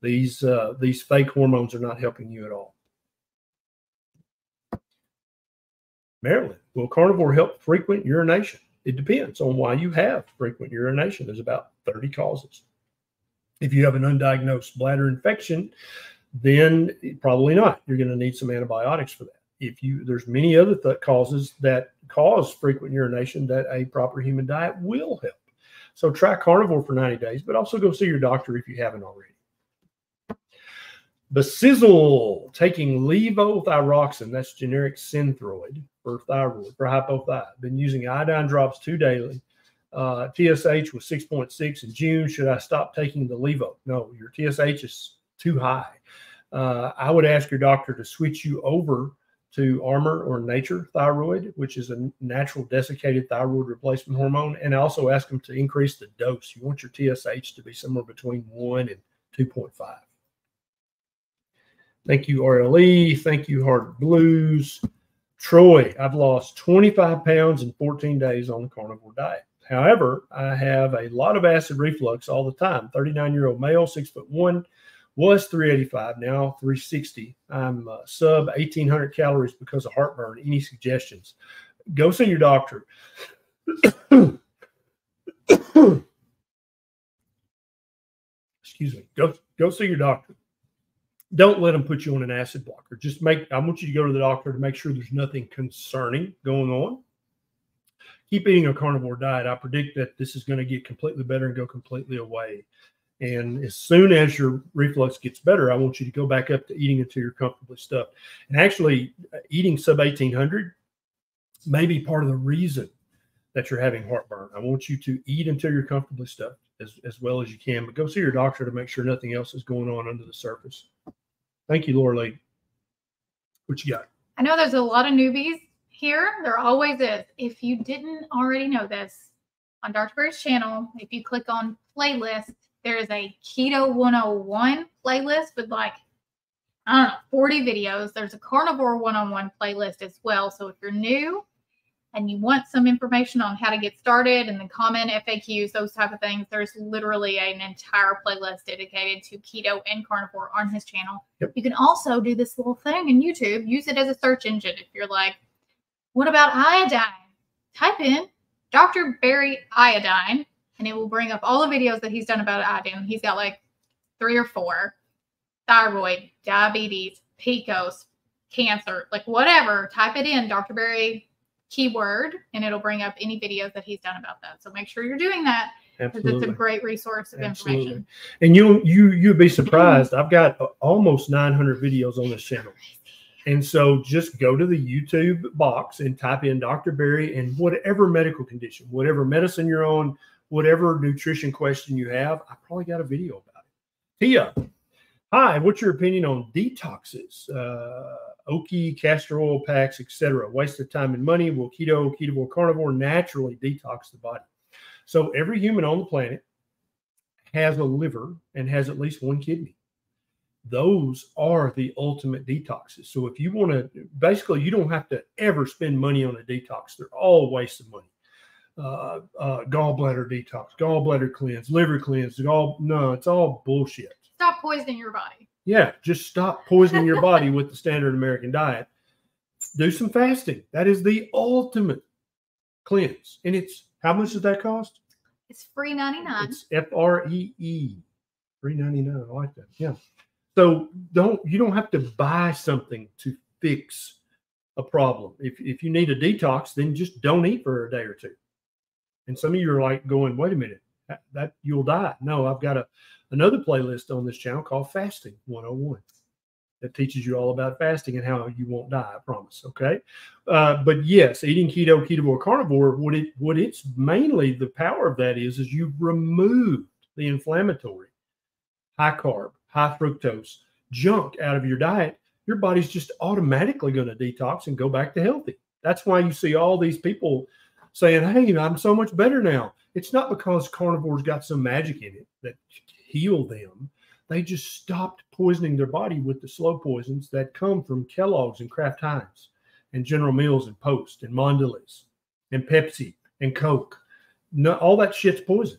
These uh, these fake hormones are not helping you at all. Marilyn, will carnivore help frequent urination? It depends on why you have frequent urination. There's about thirty causes. If you have an undiagnosed bladder infection, then probably not. You're going to need some antibiotics for that. If you there's many other th causes that cause frequent urination that a proper human diet will help. So try carnivore for ninety days, but also go see your doctor if you haven't already. Besizzle, taking levothyroxine, that's generic Synthroid for thyroid, for hypothyroid. Been using iodine drops two daily. Uh, T S H was six point six in June. Should I stop taking the levo? No, your T S H is too high. Uh, I would ask your doctor to switch you over to Armor or Nature Thyroid, which is a natural desiccated thyroid replacement hormone. And I also ask them to increase the dose. You want your T S H to be somewhere between one and two point five. Thank you, R L E. Thank you, Heart Blues. Troy, I've lost twenty-five pounds in fourteen days on the carnivore diet. However, I have a lot of acid reflux all the time. thirty-nine-year-old male, six foot one, was three eighty-five, now three sixty. I'm uh, sub eighteen hundred calories because of heartburn. Any suggestions? Go see your doctor. Excuse me. Go, go see your doctor. Don't let them put you on an acid blocker. Just make, I want you to go to the doctor to make sure there's nothing concerning going on. Keep eating a carnivore diet. I predict that this is going to get completely better and go completely away. And as soon as your reflux gets better, I want you to go back up to eating until you're comfortably stuffed. And actually, eating sub eighteen hundred may be part of the reason that you're having heartburn. I want you to eat until you're comfortably stuffed as, as well as you can, but go see your doctor to make sure nothing else is going on under the surface. Thank you, Laura Lee. What you got? I know there's a lot of newbies here. There always is. If you didn't already know this, on Doctor Berry's channel, if you click on playlist, there is a Keto one oh one playlist with like, I don't know, forty videos. There's a Carnivore one oh one playlist as well. So if you're new and you want some information on how to get started and the common F A Qs, those type of things, there's literally an entire playlist dedicated to keto and carnivore on his channel. Yep. You can also do this little thing in YouTube. Use it as a search engine. If you're like, what about iodine? Type in Doctor Berry iodine, and it will bring up all the videos that he's done about iodine. He's got like three or four. Thyroid, diabetes, P C O S, cancer, like whatever. Type it in, Doctor Berry keyword, and it'll bring up any videos that he's done about that. So make sure you're doing that, because it's a great resource of Absolutely. information. And you you you'd be surprised. I've got almost nine hundred videos on this channel, and so just go to the YouTube box and type in Doctor Berry and whatever medical condition, whatever medicine you're on, whatever nutrition question you have. I probably got a video about it. Tia, hi, what's your opinion on detoxes? Uh, Oki, castor oil packs, et cetera. Waste of time and money. Will keto, ketovore, carnivore naturally detox the body? So every human on the planet has a liver and has at least one kidney. Those are the ultimate detoxes. So if you want to, basically, you don't have to ever spend money on a detox. They're all waste of money. Uh, uh, gallbladder detox, gallbladder cleanse, liver cleanse. It all, no, it's all bullshit. Stop poisoning your body. Yeah, just stop poisoning your body with the standard American diet do some fasting. That is the ultimate cleanse. And it's, how much does that cost? It's free ninety-nine. It's F R E E. Free ninety-nine. I like that. Yeah. So don't, you don't have to buy something to fix a problem. If, if you need a detox, then just don't eat for a day or two. And some of you are like going, wait a minute, that, that you'll die. No, I've got a, another playlist on this channel called Fasting one oh one that teaches you all about fasting and how you won't die, I promise. Okay. Uh, but yes, eating keto, ketovore, carnivore, what it, what it's mainly the power of that is, is you've removed the inflammatory, high carb, high fructose junk out of your diet. Your body's just automatically going to detox and go back to healthy. That's why you see all these people saying, hey, I'm so much better now. It's not because carnivore's got some magic in it that healed them. They just stopped poisoning their body with the slow poisons that come from Kellogg's and Kraft Heinz and General Mills and Post and Mondelez and Pepsi and Coke. No, all that shit's poison,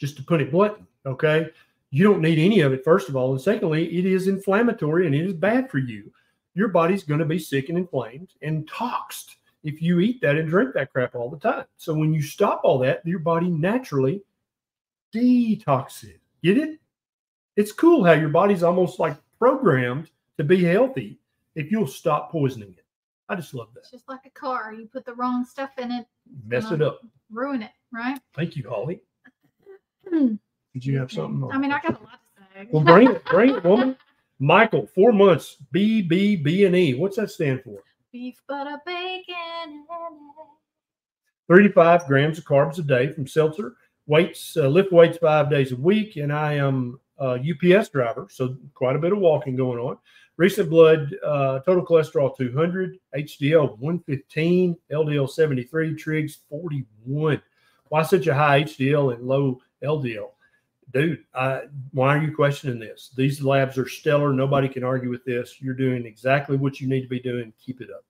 just to put it bluntly, okay? You don't need any of it, first of all. And secondly, it is inflammatory and it is bad for you. Your body's going to be sick and inflamed and toxed if you eat that and drink that crap all the time. So when you stop all that, your body naturally detoxes. Get it? It's cool how your body's almost like programmed to be healthy if you'll stop poisoning it. I just love that. It's just like a car. You put the wrong stuff in it. Mess it up. Ruin it, right? Thank you, Holly. Did you have something? I mean, I got a lot to say. Well, bring it, bring it, woman. Michael, four months, B, B, B, and E. What's that stand for? Beef, butter, bacon. thirty-five grams of carbs a day from seltzer. Weights, uh, lift weights five days a week. And I am a U P S driver, so quite a bit of walking going on. Recent blood, uh, total cholesterol two hundred, H D L one fifteen, L D L seventy-three, trigs forty-one. Why such a high H D L and low L D L? Dude, I, why are you questioning this? These labs are stellar. Nobody can argue with this. You're doing exactly what you need to be doing. Keep it up.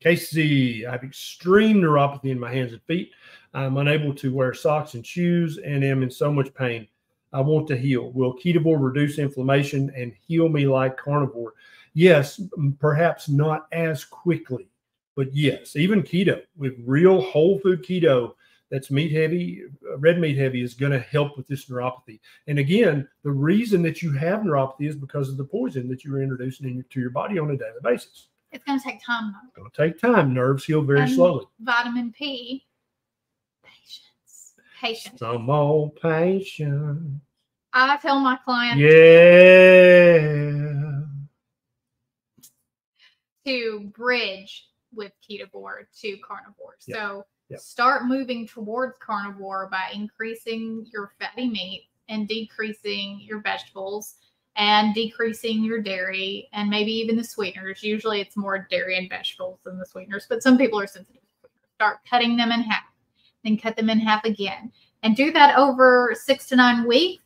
Casey, I have extreme neuropathy in my hands and feet. I'm unable to wear socks and shoes and am in so much pain. I want to heal. Will ketovore reduce inflammation and heal me like carnivore? Yes, perhaps not as quickly, but yes, even keto with real whole food keto that's meat heavy, red meat heavy, is going to help with this neuropathy. And again, the reason that you have neuropathy is because of the poison that you're introducing into your body on a daily basis. It's going to take time. It's going to take time. Nerves heal very and slowly. Vitamin P. Patience. Patience. Some old patience. I tell my clients yeah. to bridge with ketovore to carnivore. Yeah. So Yep. start moving towards carnivore by increasing your fatty meat and decreasing your vegetables and decreasing your dairy and maybe even the sweeteners. Usually it's more dairy and vegetables than the sweeteners, but some people are sensitive. Start cutting them in half, then cut them in half again, and do that over six to nine weeks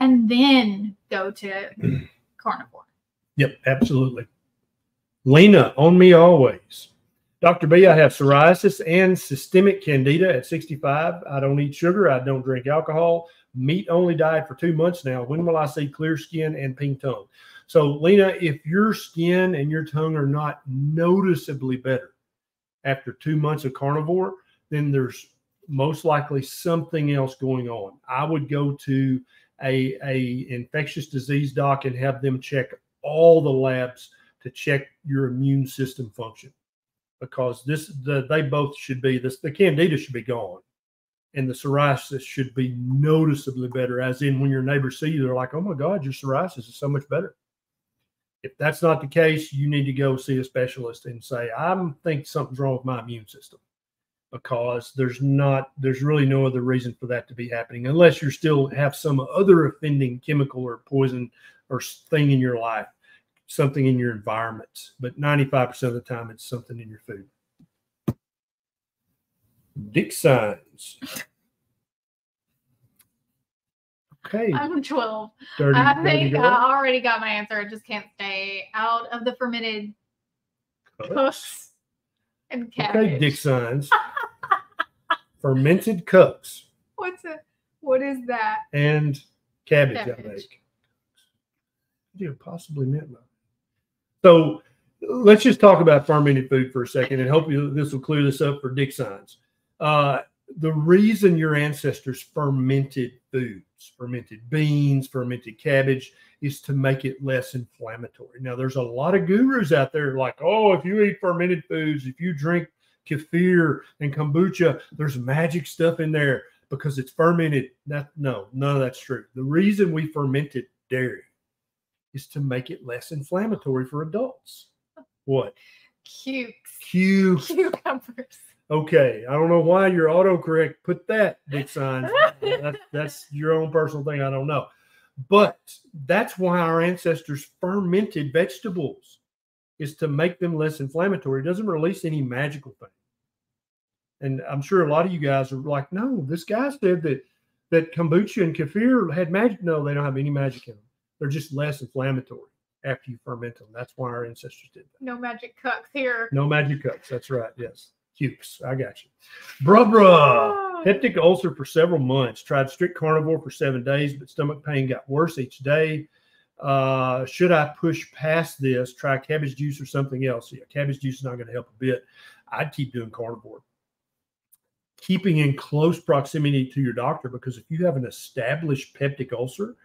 and then go to carnivore. Yep, absolutely. Lena, on me always. Doctor B, I have psoriasis and systemic candida at sixty-five. I don't eat sugar. I don't drink alcohol. Meat-only diet for two months now. When will I see clear skin and pink tongue? So, Lena, if your skin and your tongue are not noticeably better after two months of carnivore, then there's most likely something else going on. I would go to a, a infectious disease doc and have them check all the labs to check your immune system function. Because this, the, they both should be, this, the candida should be gone and the psoriasis should be noticeably better, as in when your neighbors see you, they're like, oh my God, your psoriasis is so much better. If that's not the case, you need to go see a specialist and say, I think something's wrong with my immune system, because there's not, there's really no other reason for that to be happening, unless you still have some other offending chemical or poison or thing in your life. Something in your environment, but ninety-five percent of the time it's something in your food. Dixon's. Okay. I'm twelve. thirty, I think I already got my answer. I just can't stay out of the fermented cups and cabbage. Okay, Dixon's. Fermented cups. What's a, what is that? And cabbage, cabbage. I think. You possibly meant that. So let's just talk about fermented food for a second, and hopefully this will clear this up for Dixons. Uh, the reason your ancestors fermented foods, fermented beans, fermented cabbage, is to make it less inflammatory. Now, there's a lot of gurus out there like, oh, if you eat fermented foods, if you drink kefir and kombucha, there's magic stuff in there because it's fermented. That, no, none of that's true. The reason we fermented dairy is to make it less inflammatory for adults. What? Cukes. Cukes. Cucumbers. Okay. I don't know why your autocorrect put that, big sign. that, that's your own personal thing. I don't know. But that's why our ancestors fermented vegetables, is to make them less inflammatory. It doesn't release any magical thing. And I'm sure a lot of you guys are like, no, this guy said that, that kombucha and kefir had magic. No, they don't have any magic in them. They're just less inflammatory after you ferment them. That's why our ancestors did that. No magic cups here. No magic cups. That's right. Yes. Cukes. I got you. Bruh, bruh. Peptic ulcer for several months. Tried strict carnivore for seven days, but stomach pain got worse each day. Uh, should I push past this? Try cabbage juice or something else? Yeah, cabbage juice is not going to help a bit. I'd keep doing carnivore. Keeping in close proximity to your doctor, because if you have an established peptic ulcer,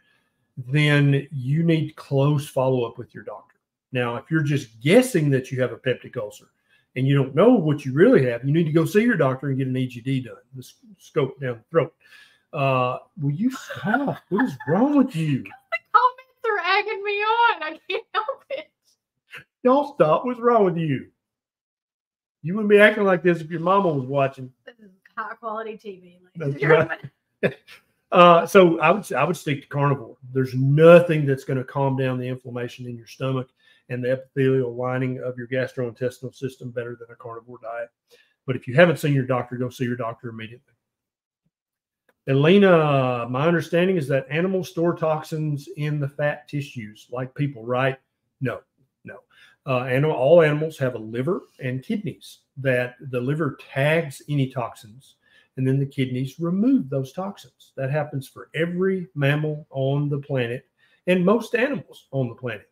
then you need close follow-up with your doctor. Now, if you're just guessing that you have a peptic ulcer and you don't know what you really have, you need to go see your doctor and get an E G D done, the scope down the throat. Uh, will you stop? What is wrong with you? The comments are egging me on. I can't help it. Don't stop. What's wrong with you? You wouldn't be acting like this if your mama was watching. This is high-quality T V. That's right. Uh, so I would, I would stick to carnivore. There's nothing that's going to calm down the inflammation in your stomach and the epithelial lining of your gastrointestinal system better than a carnivore diet. But if you haven't seen your doctor, go see your doctor immediately. Elena, my understanding is that animals store toxins in the fat tissues like people, right? No, no. Uh, animal, all animals have a liver and kidneys that the liver tags any toxins, and then the kidneys remove those toxins. That happens for every mammal on the planet and most animals on the planet.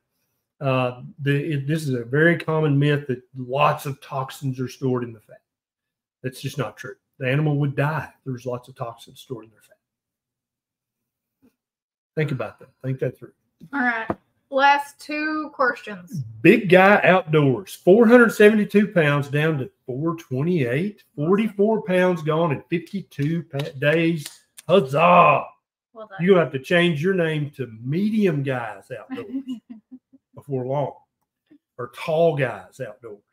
Uh, the, it, this is a very common myth that lots of toxins are stored in the fat. That's just not true. The animal would die if there was lots of toxins stored in their fat. Think about that. Think that through. All right. Last two questions. Big guy outdoors, four hundred seventy-two pounds down to four twenty-eight, forty-four pounds gone in fifty-two days. Huzzah. Well done. You'll have to change your name to medium guys outdoors before long, or tall guys outdoors.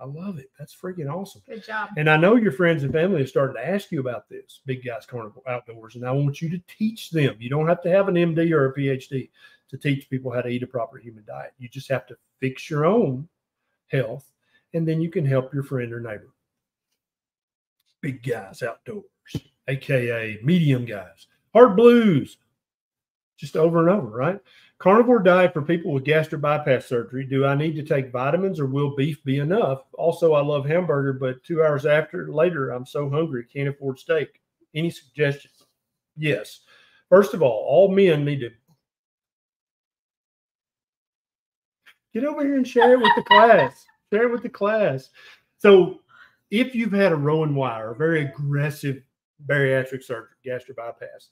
I love it. That's freaking awesome. Good job. And I know your friends and family have started to ask you about this, Big Guys Carnivore Outdoors, and I want you to teach them. You don't have to have an M D or a P H D to teach people how to eat a proper human diet. You just have to fix your own health, and then you can help your friend or neighbor. Big guys outdoors, A K A medium guys. Hard blues, just over and over, right? Carnivore diet for people with gastric bypass surgery. Do I need to take vitamins, or will beef be enough? Also, I love hamburger, but two hours after later, I'm so hungry, can't afford steak. Any suggestions? Yes. First of all, all men need to get over here and share it with the class. Share it with the class. So if you've had a Roux-en-Y or a very aggressive bariatric surgery, gastric bypass,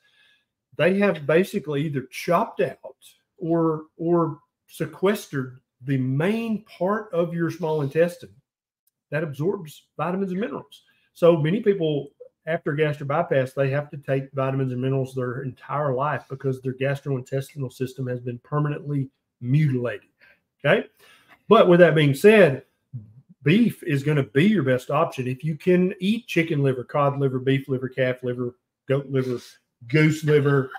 they have basically either chopped out or, or sequestered the main part of your small intestine that absorbs vitamins and minerals. So many people, after gastric bypass, they have to take vitamins and minerals their entire life because their gastrointestinal system has been permanently mutilated. Okay. But with that being said, beef is going to be your best option. If you can eat chicken liver, cod liver, beef liver, calf liver, goat liver, goose liver,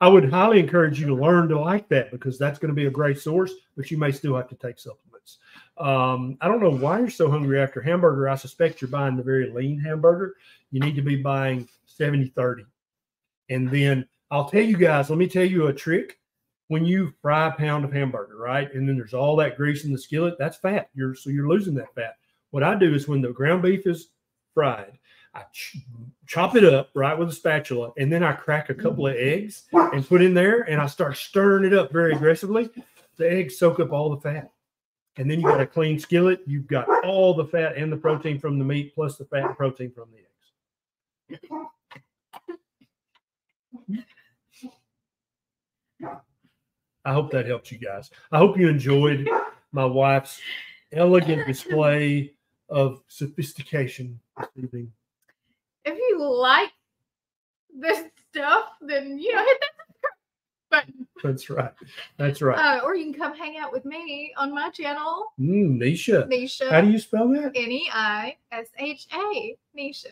I would highly encourage you to learn to like that, because that's going to be a great source, but you may still have to take supplements. Um, I don't know why you're so hungry after hamburger. I suspect you're buying the very lean hamburger. You need to be buying seventy thirty. And then I'll tell you guys, let me tell you a trick. When you fry a pound of hamburger, right, and then there's all that grease in the skillet, that's fat. You're, so you're losing that fat. What I do is when the ground beef is fried, I ch chop it up, right, with a spatula, and then I crack a couple of eggs and put in there, and I start stirring it up very aggressively. The eggs soak up all the fat. And then you got a clean skillet. You've got all the fat and the protein from the meat, plus the fat and protein from the eggs. I hope that helps you guys. I hope you enjoyed my wife's elegant display of sophistication this evening. If you like this stuff, then, you know, hit that button. That's right. That's right. Uh, or you can come hang out with me on my channel. Mm, Neisha. Neisha. How do you spell that? N E I S H A. Neisha.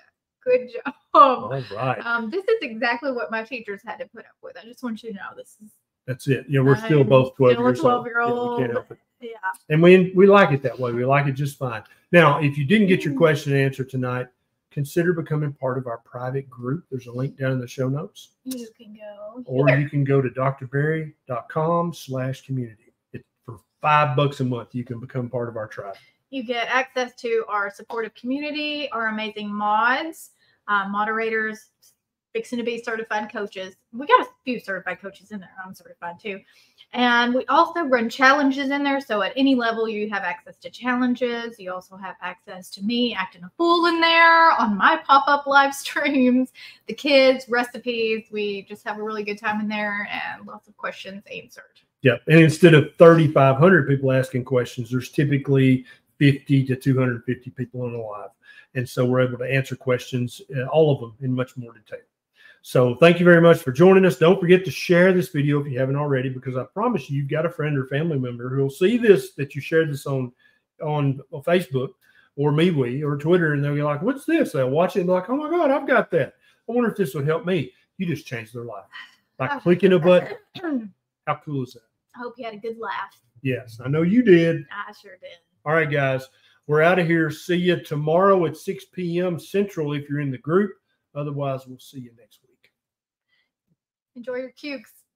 Good job. All right. Um, this is exactly what my teachers had to put up with. I just want you to know this is. That's it. Yeah, we're still I'm both twelve years old. Yeah, we can't help it. Yeah. And we, we like it that way. We like it just fine. Now, if you didn't get your question answered tonight, consider becoming part of our private group. There's a link down in the show notes. You can go. Or here. You can go to d r berry dot com slash community. It's for five bucks a month. You can become part of our tribe. You get access to our supportive community, our amazing mods, uh, moderators, fixing to be certified coaches. We got a few certified coaches in there. I'm certified too. And we also run challenges in there. So at any level, you have access to challenges. You also have access to me acting a fool in there on my pop-up live streams, the kids, recipes. We just have a really good time in there and lots of questions answered. Yep. And instead of thirty-five hundred people asking questions, there's typically fifty to two hundred fifty people on the live. And so we're able to answer questions, uh, all of them in much more detail. So thank you very much for joining us. Don't forget to share this video if you haven't already, because I promise you, you've got a friend or family member who will see this, that you shared this on, on Facebook or MeWe or Twitter, and they'll be like, what's this? They'll watch it and be like, oh, my God, I've got that. I wonder if this would help me. You just changed their life by oh, clicking a button. How cool is that? I hope you had a good laugh. Yes, I know you did. I sure did. All right, guys, we're out of here. See you tomorrow at six P M Central if you're in the group. Otherwise, we'll see you next week. Enjoy your cukes.